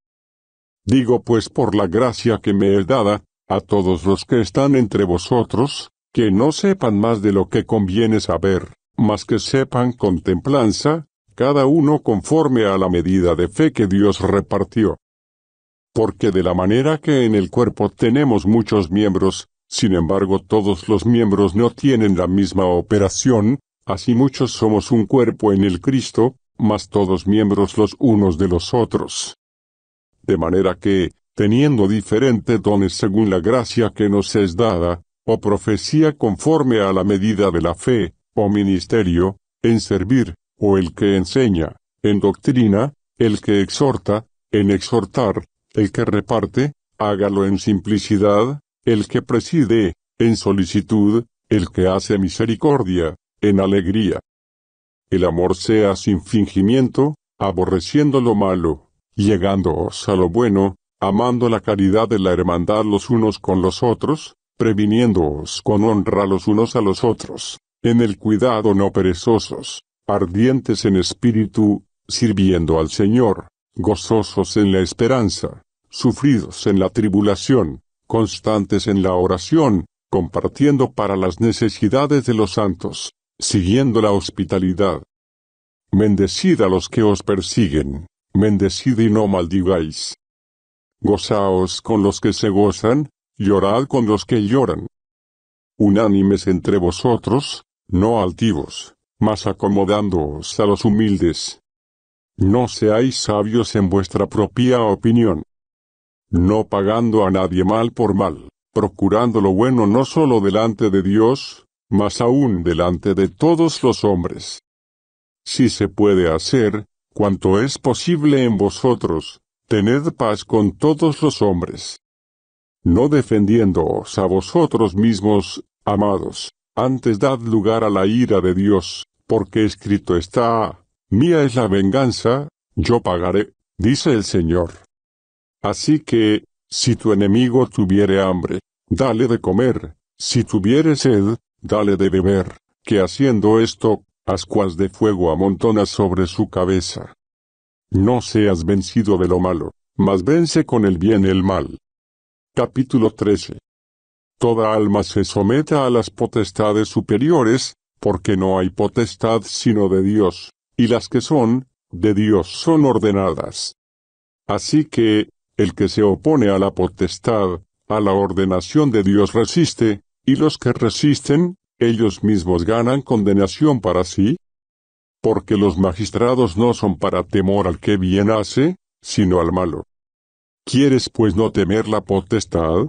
Digo pues por la gracia que me es dada, a todos los que están entre vosotros, que no sepan más de lo que conviene saber, mas que sepan con templanza, cada uno conforme a la medida de fe que Dios repartió. Porque de la manera que en el cuerpo tenemos muchos miembros, sin embargo todos los miembros no tienen la misma operación, así muchos somos un cuerpo en el Cristo, mas todos miembros los unos de los otros. De manera que, teniendo diferentes dones según la gracia que nos es dada, o profecía conforme a la medida de la fe, o ministerio, en servir, o el que enseña, en doctrina, el que exhorta, en exhortar, el que reparte, hágalo en simplicidad, el que preside, en solicitud, el que hace misericordia, en alegría. El amor sea sin fingimiento, aborreciendo lo malo, llegándoos a lo bueno, amando la caridad de la hermandad los unos con los otros, previniéndoos con honra los unos a los otros, en el cuidado no perezosos, ardientes en espíritu, sirviendo al Señor, gozosos en la esperanza, sufridos en la tribulación, constantes en la oración, compartiendo para las necesidades de los santos, siguiendo la hospitalidad. Bendecid a los que os persiguen, bendecid y no maldigáis. Gozaos con los que se gozan, llorad con los que lloran. Unánimes entre vosotros, no altivos, mas acomodándoos a los humildes. No seáis sabios en vuestra propia opinión. No pagando a nadie mal por mal, procurando lo bueno no solo delante de Dios, mas aún delante de todos los hombres. Si se puede hacer, cuanto es posible en vosotros, tened paz con todos los hombres. No defendiéndoos a vosotros mismos, amados, antes dad lugar a la ira de Dios, porque escrito está, mía es la venganza, yo pagaré, dice el Señor. Así que, si tu enemigo tuviere hambre, dale de comer, si tuviere sed, dale de beber, que haciendo esto, ascuas de fuego amontonas sobre su cabeza. No seas vencido de lo malo, mas vence con el bien el mal. Capítulo trece. Toda alma se someta a las potestades superiores, porque no hay potestad sino de Dios, y las que son, de Dios son ordenadas. Así que, el que se opone a la potestad, a la ordenación de Dios resiste, y los que resisten, ellos mismos ganan condenación para sí, porque los magistrados no son para temor al que bien hace, sino al malo. ¿Quieres pues no temer la potestad?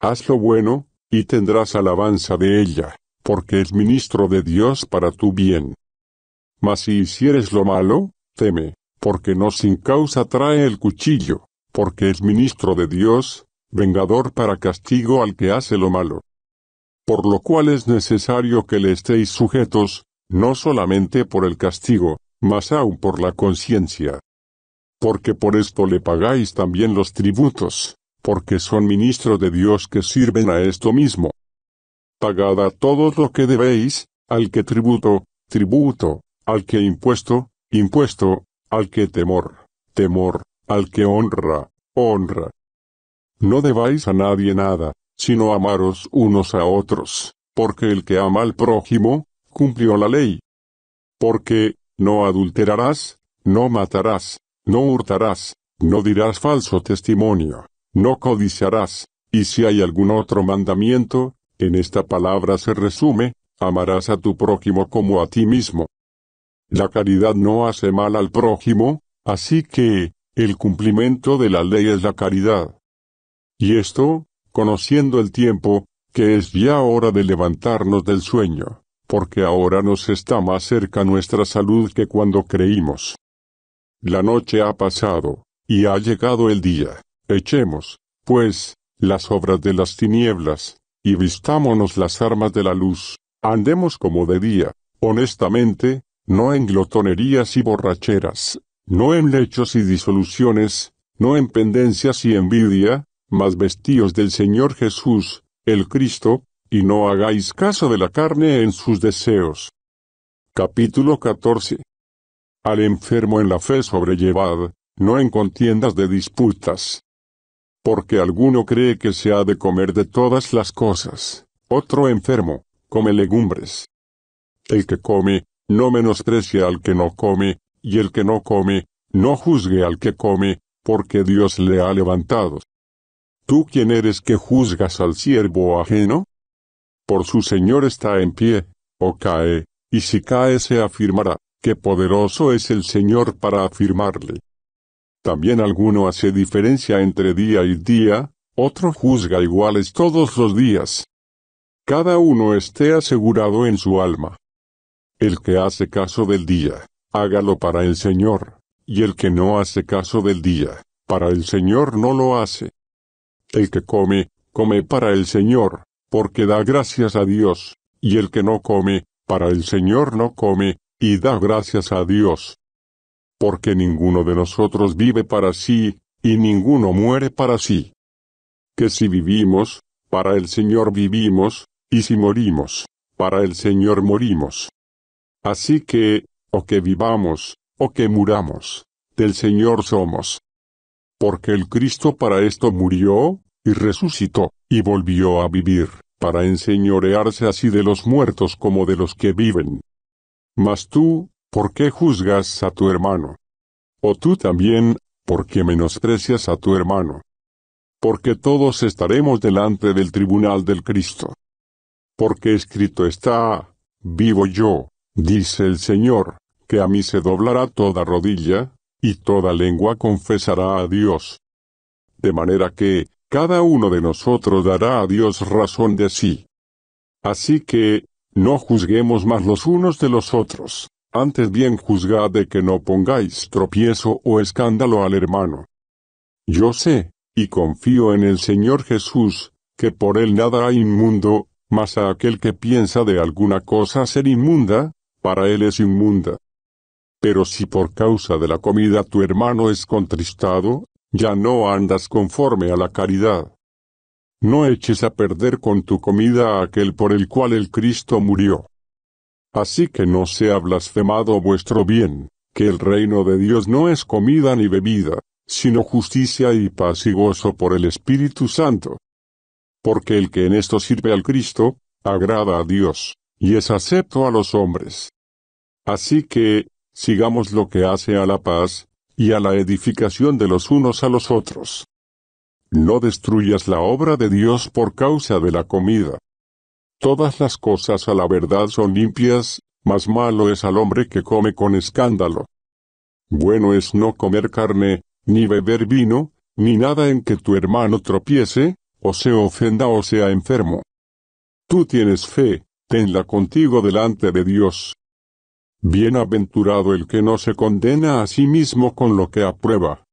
Haz lo bueno, y tendrás alabanza de ella, porque es ministro de Dios para tu bien. Mas si hicieres lo malo, teme, porque no sin causa trae el cuchillo, porque es ministro de Dios, vengador para castigo al que hace lo malo. Por lo cual es necesario que le estéis sujetos, no solamente por el castigo, mas aun por la conciencia. Porque por esto le pagáis también los tributos, porque son ministros de Dios que sirven a esto mismo. Pagad a todos lo que debéis, al que tributo, tributo, al que impuesto, impuesto, al que temor, temor, al que honra, honra. No debáis a nadie nada, sino amaros unos a otros, porque el que ama al prójimo, cumplió la ley. Porque, no adulterarás, no matarás, no hurtarás, no dirás falso testimonio, no codiciarás, y si hay algún otro mandamiento, en esta palabra se resume, amarás a tu prójimo como a ti mismo. La caridad no hace mal al prójimo, así que, el cumplimiento de la ley es la caridad. Y esto, conociendo el tiempo, que es ya hora de levantarnos del sueño, porque ahora nos está más cerca nuestra salud que cuando creímos. La noche ha pasado, y ha llegado el día. Echemos, pues, las obras de las tinieblas, y vistámonos las armas de la luz. Andemos como de día, honestamente, no en glotonerías y borracheras, no en lechos y disoluciones, no en pendencias y envidia, mas vestíos del Señor Jesús, el Cristo, y no hagáis caso de la carne en sus deseos. Capítulo catorce. Al enfermo en la fe sobrellevad, no en contiendas de disputas. Porque alguno cree que se ha de comer de todas las cosas, otro enfermo, come legumbres. El que come, no menosprecie al que no come, y el que no come, no juzgue al que come, porque Dios le ha levantado. ¿Tú quién eres que juzgas al siervo ajeno? Por su Señor está en pie, o cae, y si cae se afirmará, que poderoso es el Señor para afirmarle. También alguno hace diferencia entre día y día, otro juzga iguales todos los días. Cada uno esté asegurado en su alma. El que hace caso del día, hágalo para el Señor, y el que no hace caso del día, para el Señor no lo hace. El que come, come para el Señor, porque da gracias a Dios, y el que no come, para el Señor no come, y da gracias a Dios. Porque ninguno de nosotros vive para sí, y ninguno muere para sí. Que si vivimos, para el Señor vivimos, y si morimos, para el Señor morimos. Así que, o que vivamos, o que muramos, del Señor somos. Porque el Cristo para esto murió, y resucitó, y volvió a vivir, para enseñorearse así de los muertos como de los que viven. Mas tú, ¿por qué juzgas a tu hermano? O tú también, ¿por qué menosprecias a tu hermano? Porque todos estaremos delante del tribunal del Cristo. Porque escrito está, vivo yo, dice el Señor, que a mí se doblará toda rodilla, y toda lengua confesará a Dios. De manera que, cada uno de nosotros dará a Dios razón de sí. Así que, no juzguemos más los unos de los otros, antes bien juzgad de que no pongáis tropiezo o escándalo al hermano. Yo sé, y confío en el Señor Jesús, que por él nada hay inmundo, mas a aquel que piensa de alguna cosa ser inmunda, para él es inmunda. Pero si por causa de la comida tu hermano es contristado, ya no andas conforme a la caridad. No eches a perder con tu comida a aquel por el cual el Cristo murió. Así que no sea blasfemado vuestro bien, que el reino de Dios no es comida ni bebida, sino justicia y paz y gozo por el Espíritu Santo. Porque el que en esto sirve al Cristo, agrada a Dios, y es acepto a los hombres. Así que, sigamos lo que hace a la paz, y a la edificación de los unos a los otros. No destruyas la obra de Dios por causa de la comida. Todas las cosas a la verdad son limpias, mas malo es al hombre que come con escándalo. Bueno es no comer carne, ni beber vino, ni nada en que tu hermano tropiece, o se ofenda o sea enfermo. Tú tienes fe, tenla contigo delante de Dios. Bienaventurado el que no se condena a sí mismo con lo que aprueba.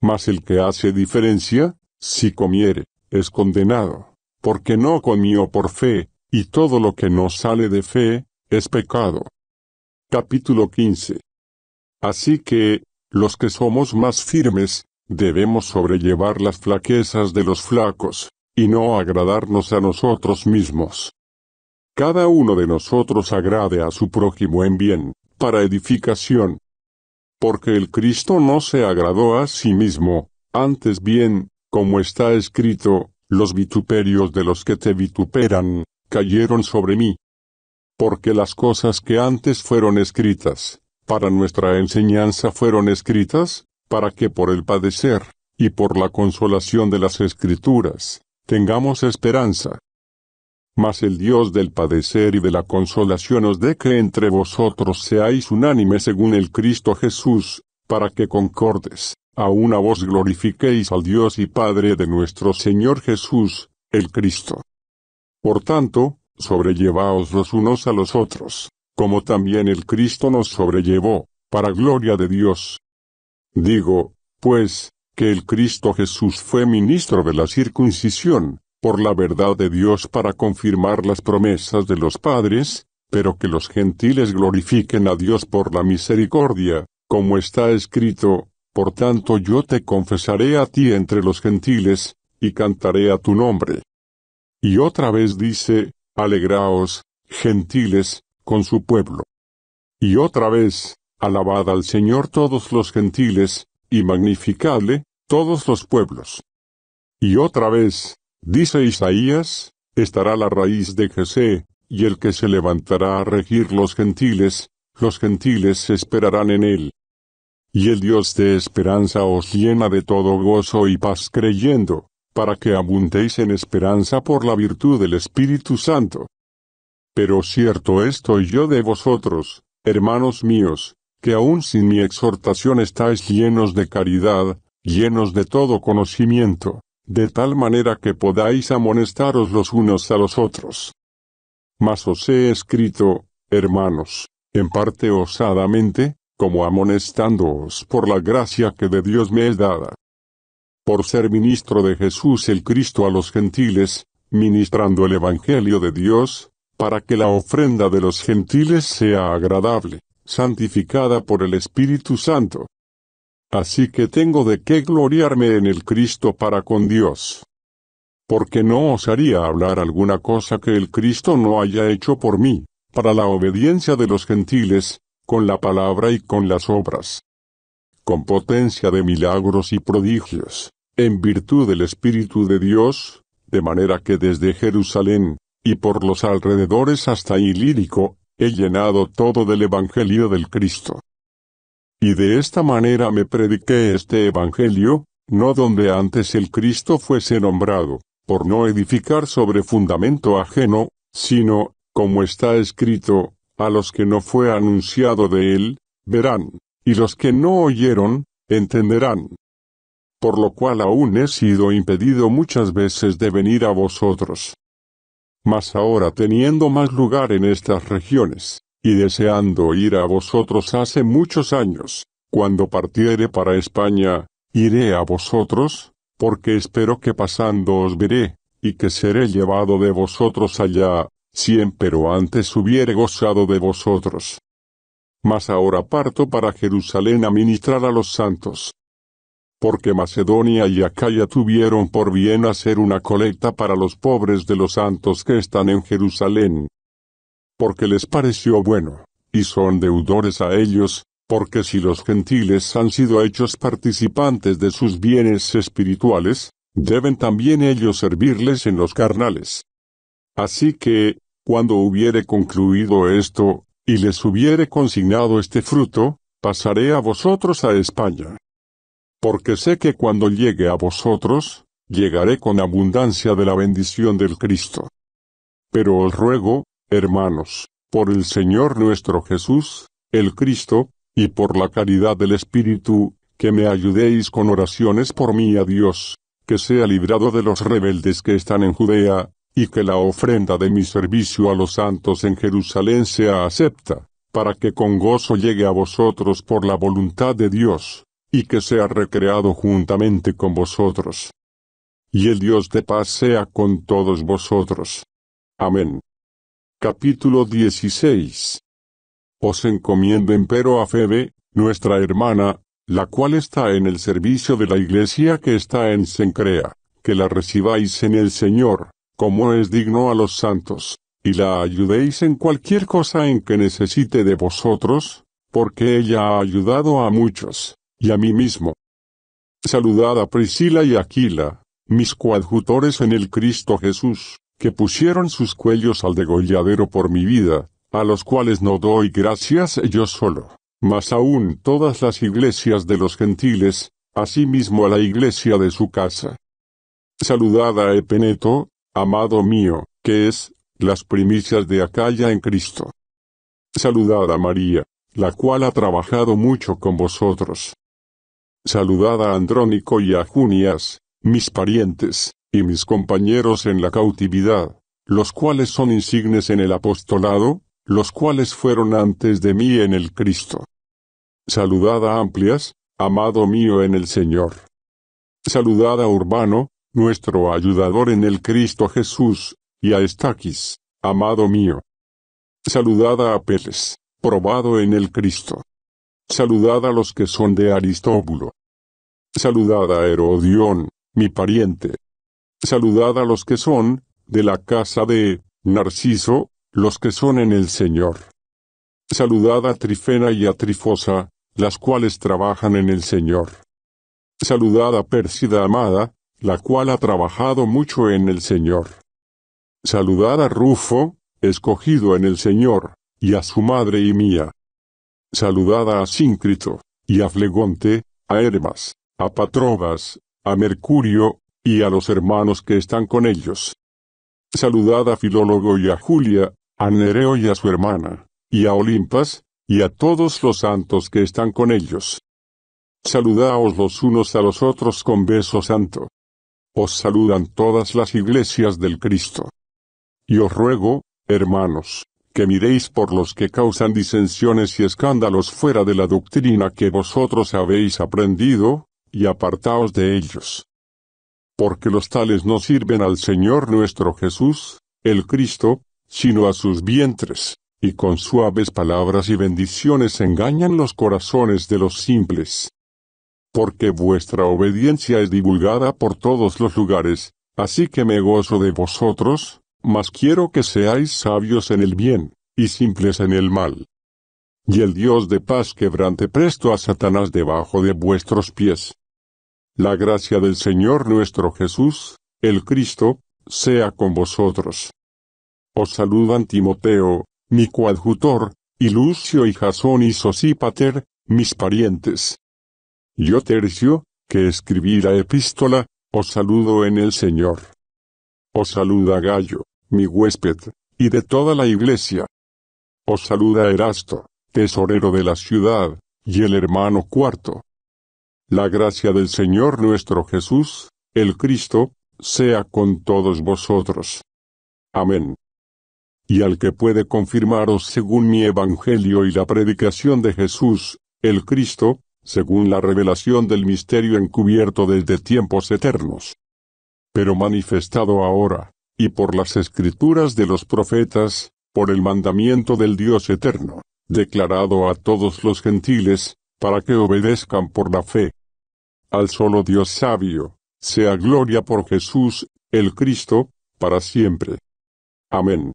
Mas el que hace diferencia, si comiere, es condenado, porque no comió por fe, y todo lo que no sale de fe, es pecado. Capítulo quince. Así que, los que somos más firmes, debemos sobrellevar las flaquezas de los flacos, y no agradarnos a nosotros mismos. Cada uno de nosotros agrade a su prójimo en bien, para edificación. Porque el Cristo no se agradó a sí mismo, antes bien, como está escrito, los vituperios de los que te vituperan, cayeron sobre mí. Porque las cosas que antes fueron escritas, para nuestra enseñanza fueron escritas, para que por el padecer, y por la consolación de las Escrituras, tengamos esperanza. Mas el Dios del padecer y de la consolación os dé que entre vosotros seáis unánimes según el Cristo Jesús, para que concordes, a una voz glorifiquéis al Dios y Padre de nuestro Señor Jesús, el Cristo. Por tanto, sobrellevaos los unos a los otros, como también el Cristo nos sobrellevó, para gloria de Dios. Digo, pues, que el Cristo Jesús fue ministro de la circuncisión, por la verdad de Dios para confirmar las promesas de los padres, pero que los gentiles glorifiquen a Dios por la misericordia, como está escrito, por tanto yo te confesaré a ti entre los gentiles, y cantaré a tu nombre. Y otra vez dice, alegraos, gentiles, con su pueblo. Y otra vez, alabad al Señor todos los gentiles, y magnificadle, todos los pueblos. Y otra vez, dice Isaías, estará la raíz de Jesé, y el que se levantará a regir los gentiles, los gentiles esperarán en él. Y el Dios de esperanza os llena de todo gozo y paz creyendo, para que abundéis en esperanza por la virtud del Espíritu Santo. Pero cierto estoy yo de vosotros, hermanos míos, que aun sin mi exhortación estáis llenos de caridad, llenos de todo conocimiento, de tal manera que podáis amonestaros los unos a los otros. Mas os he escrito, hermanos, en parte osadamente, como amonestándoos por la gracia que de Dios me es dada. Por ser ministro de Jesús el Cristo a los gentiles, ministrando el Evangelio de Dios, para que la ofrenda de los gentiles sea agradable, santificada por el Espíritu Santo. Así que tengo de qué gloriarme en el Cristo para con Dios. Porque no osaría hablar alguna cosa que el Cristo no haya hecho por mí, para la obediencia de los gentiles, con la palabra y con las obras, con potencia de milagros y prodigios, en virtud del Espíritu de Dios, de manera que desde Jerusalén, y por los alrededores hasta Ilírico, he llenado todo del Evangelio del Cristo. Y de esta manera me prediqué este Evangelio, no donde antes el Cristo fuese nombrado, por no edificar sobre fundamento ajeno, sino, como está escrito, a los que no fue anunciado de él, verán, y los que no oyeron, entenderán. Por lo cual aún he sido impedido muchas veces de venir a vosotros. Mas ahora teniendo más lugar en estas regiones, y deseando ir a vosotros hace muchos años, cuando partiere para España, iré a vosotros, porque espero que pasando os veré, y que seré llevado de vosotros allá, si empero antes hubiere gozado de vosotros. Mas ahora parto para Jerusalén a ministrar a los santos. Porque Macedonia y Acaya tuvieron por bien hacer una colecta para los pobres de los santos que están en Jerusalén. Porque les pareció bueno, y son deudores a ellos, porque si los gentiles han sido hechos participantes de sus bienes espirituales, deben también ellos servirles en los carnales. Así que, cuando hubiere concluido esto, y les hubiere consignado este fruto, pasaré a vosotros a España. Porque sé que cuando llegue a vosotros, llegaré con abundancia de la bendición del Cristo. Pero os ruego, hermanos, por el Señor nuestro Jesús, el Cristo, y por la caridad del Espíritu, que me ayudéis con oraciones por mí a Dios, que sea librado de los rebeldes que están en Judea, y que la ofrenda de mi servicio a los santos en Jerusalén sea acepta, para que con gozo llegue a vosotros por la voluntad de Dios, y que sea recreado juntamente con vosotros. Y el Dios de paz sea con todos vosotros. Amén. Capítulo dieciséis. Os encomiendo empero a Febe, nuestra hermana, la cual está en el servicio de la iglesia que está en Cencrea, que la recibáis en el Señor, como es digno a los santos, y la ayudéis en cualquier cosa en que necesite de vosotros, porque ella ha ayudado a muchos, y a mí mismo. Saludad a Priscila y Aquila, mis coadjutores en el Cristo Jesús, que pusieron sus cuellos al degolladero por mi vida, a los cuales no doy gracias yo solo, mas aún todas las iglesias de los gentiles, asimismo a la iglesia de su casa. Saludad a Epeneto, amado mío, que es, las primicias de Acaya en Cristo. Saludad a María, la cual ha trabajado mucho con vosotros. Saludad a Andrónico y a Junias, mis parientes, y mis compañeros en la cautividad, los cuales son insignes en el apostolado, los cuales fueron antes de mí en el Cristo. Saludad a Amplias, amado mío en el Señor. Saludad a Urbano, nuestro ayudador en el Cristo Jesús, y a Estaquis, amado mío. Saludad a Peles, probado en el Cristo. Saludad a los que son de Aristóbulo. Saludad a Herodión, mi pariente. Saludad a los que son, de la casa de Narciso, los que son en el Señor. Saludad a Trifena y a Trifosa, las cuales trabajan en el Señor. Saludad a Pérsida amada, la cual ha trabajado mucho en el Señor. Saludad a Rufo, escogido en el Señor, y a su madre y mía. Saludad a Asíncrito, y a Flegonte, a Hermas, a Patrobas, a Mercurio, y a los hermanos que están con ellos. Saludad a Filólogo y a Julia, a Nereo y a su hermana, y a Olimpas, y a todos los santos que están con ellos. Saludaos los unos a los otros con beso santo. Os saludan todas las iglesias del Cristo. Y os ruego, hermanos, que miréis por los que causan disensiones y escándalos fuera de la doctrina que vosotros habéis aprendido, y apartaos de ellos. Porque los tales no sirven al Señor nuestro Jesús, el Cristo, sino a sus vientres, y con suaves palabras y bendiciones engañan los corazones de los simples. Porque vuestra obediencia es divulgada por todos los lugares, así que me gozo de vosotros, mas quiero que seáis sabios en el bien, y simples en el mal. y el Dios de paz quebrante presto a Satanás debajo de vuestros pies. La gracia del Señor nuestro Jesús, el Cristo, sea con vosotros. Os saludan Timoteo, mi coadjutor, y Lucio y Jasón y Sosípater, mis parientes. Yo Tercio, que escribí la epístola, os saludo en el Señor. Os saluda Gallo, mi huésped, y de toda la iglesia. Os saluda Erasto, tesorero de la ciudad, y el hermano Cuarto. La gracia del Señor nuestro Jesús, el Cristo, sea con todos vosotros. Amén. Y al que puede confirmaros según mi evangelio y la predicación de Jesús, el Cristo, según la revelación del misterio encubierto desde tiempos eternos, pero manifestado ahora, y por las escrituras de los profetas, por el mandamiento del Dios eterno, declarado a todos los gentiles, para que obedezcan por la fe. Al solo Dios sabio, sea gloria por Jesús, el Cristo, para siempre. Amén.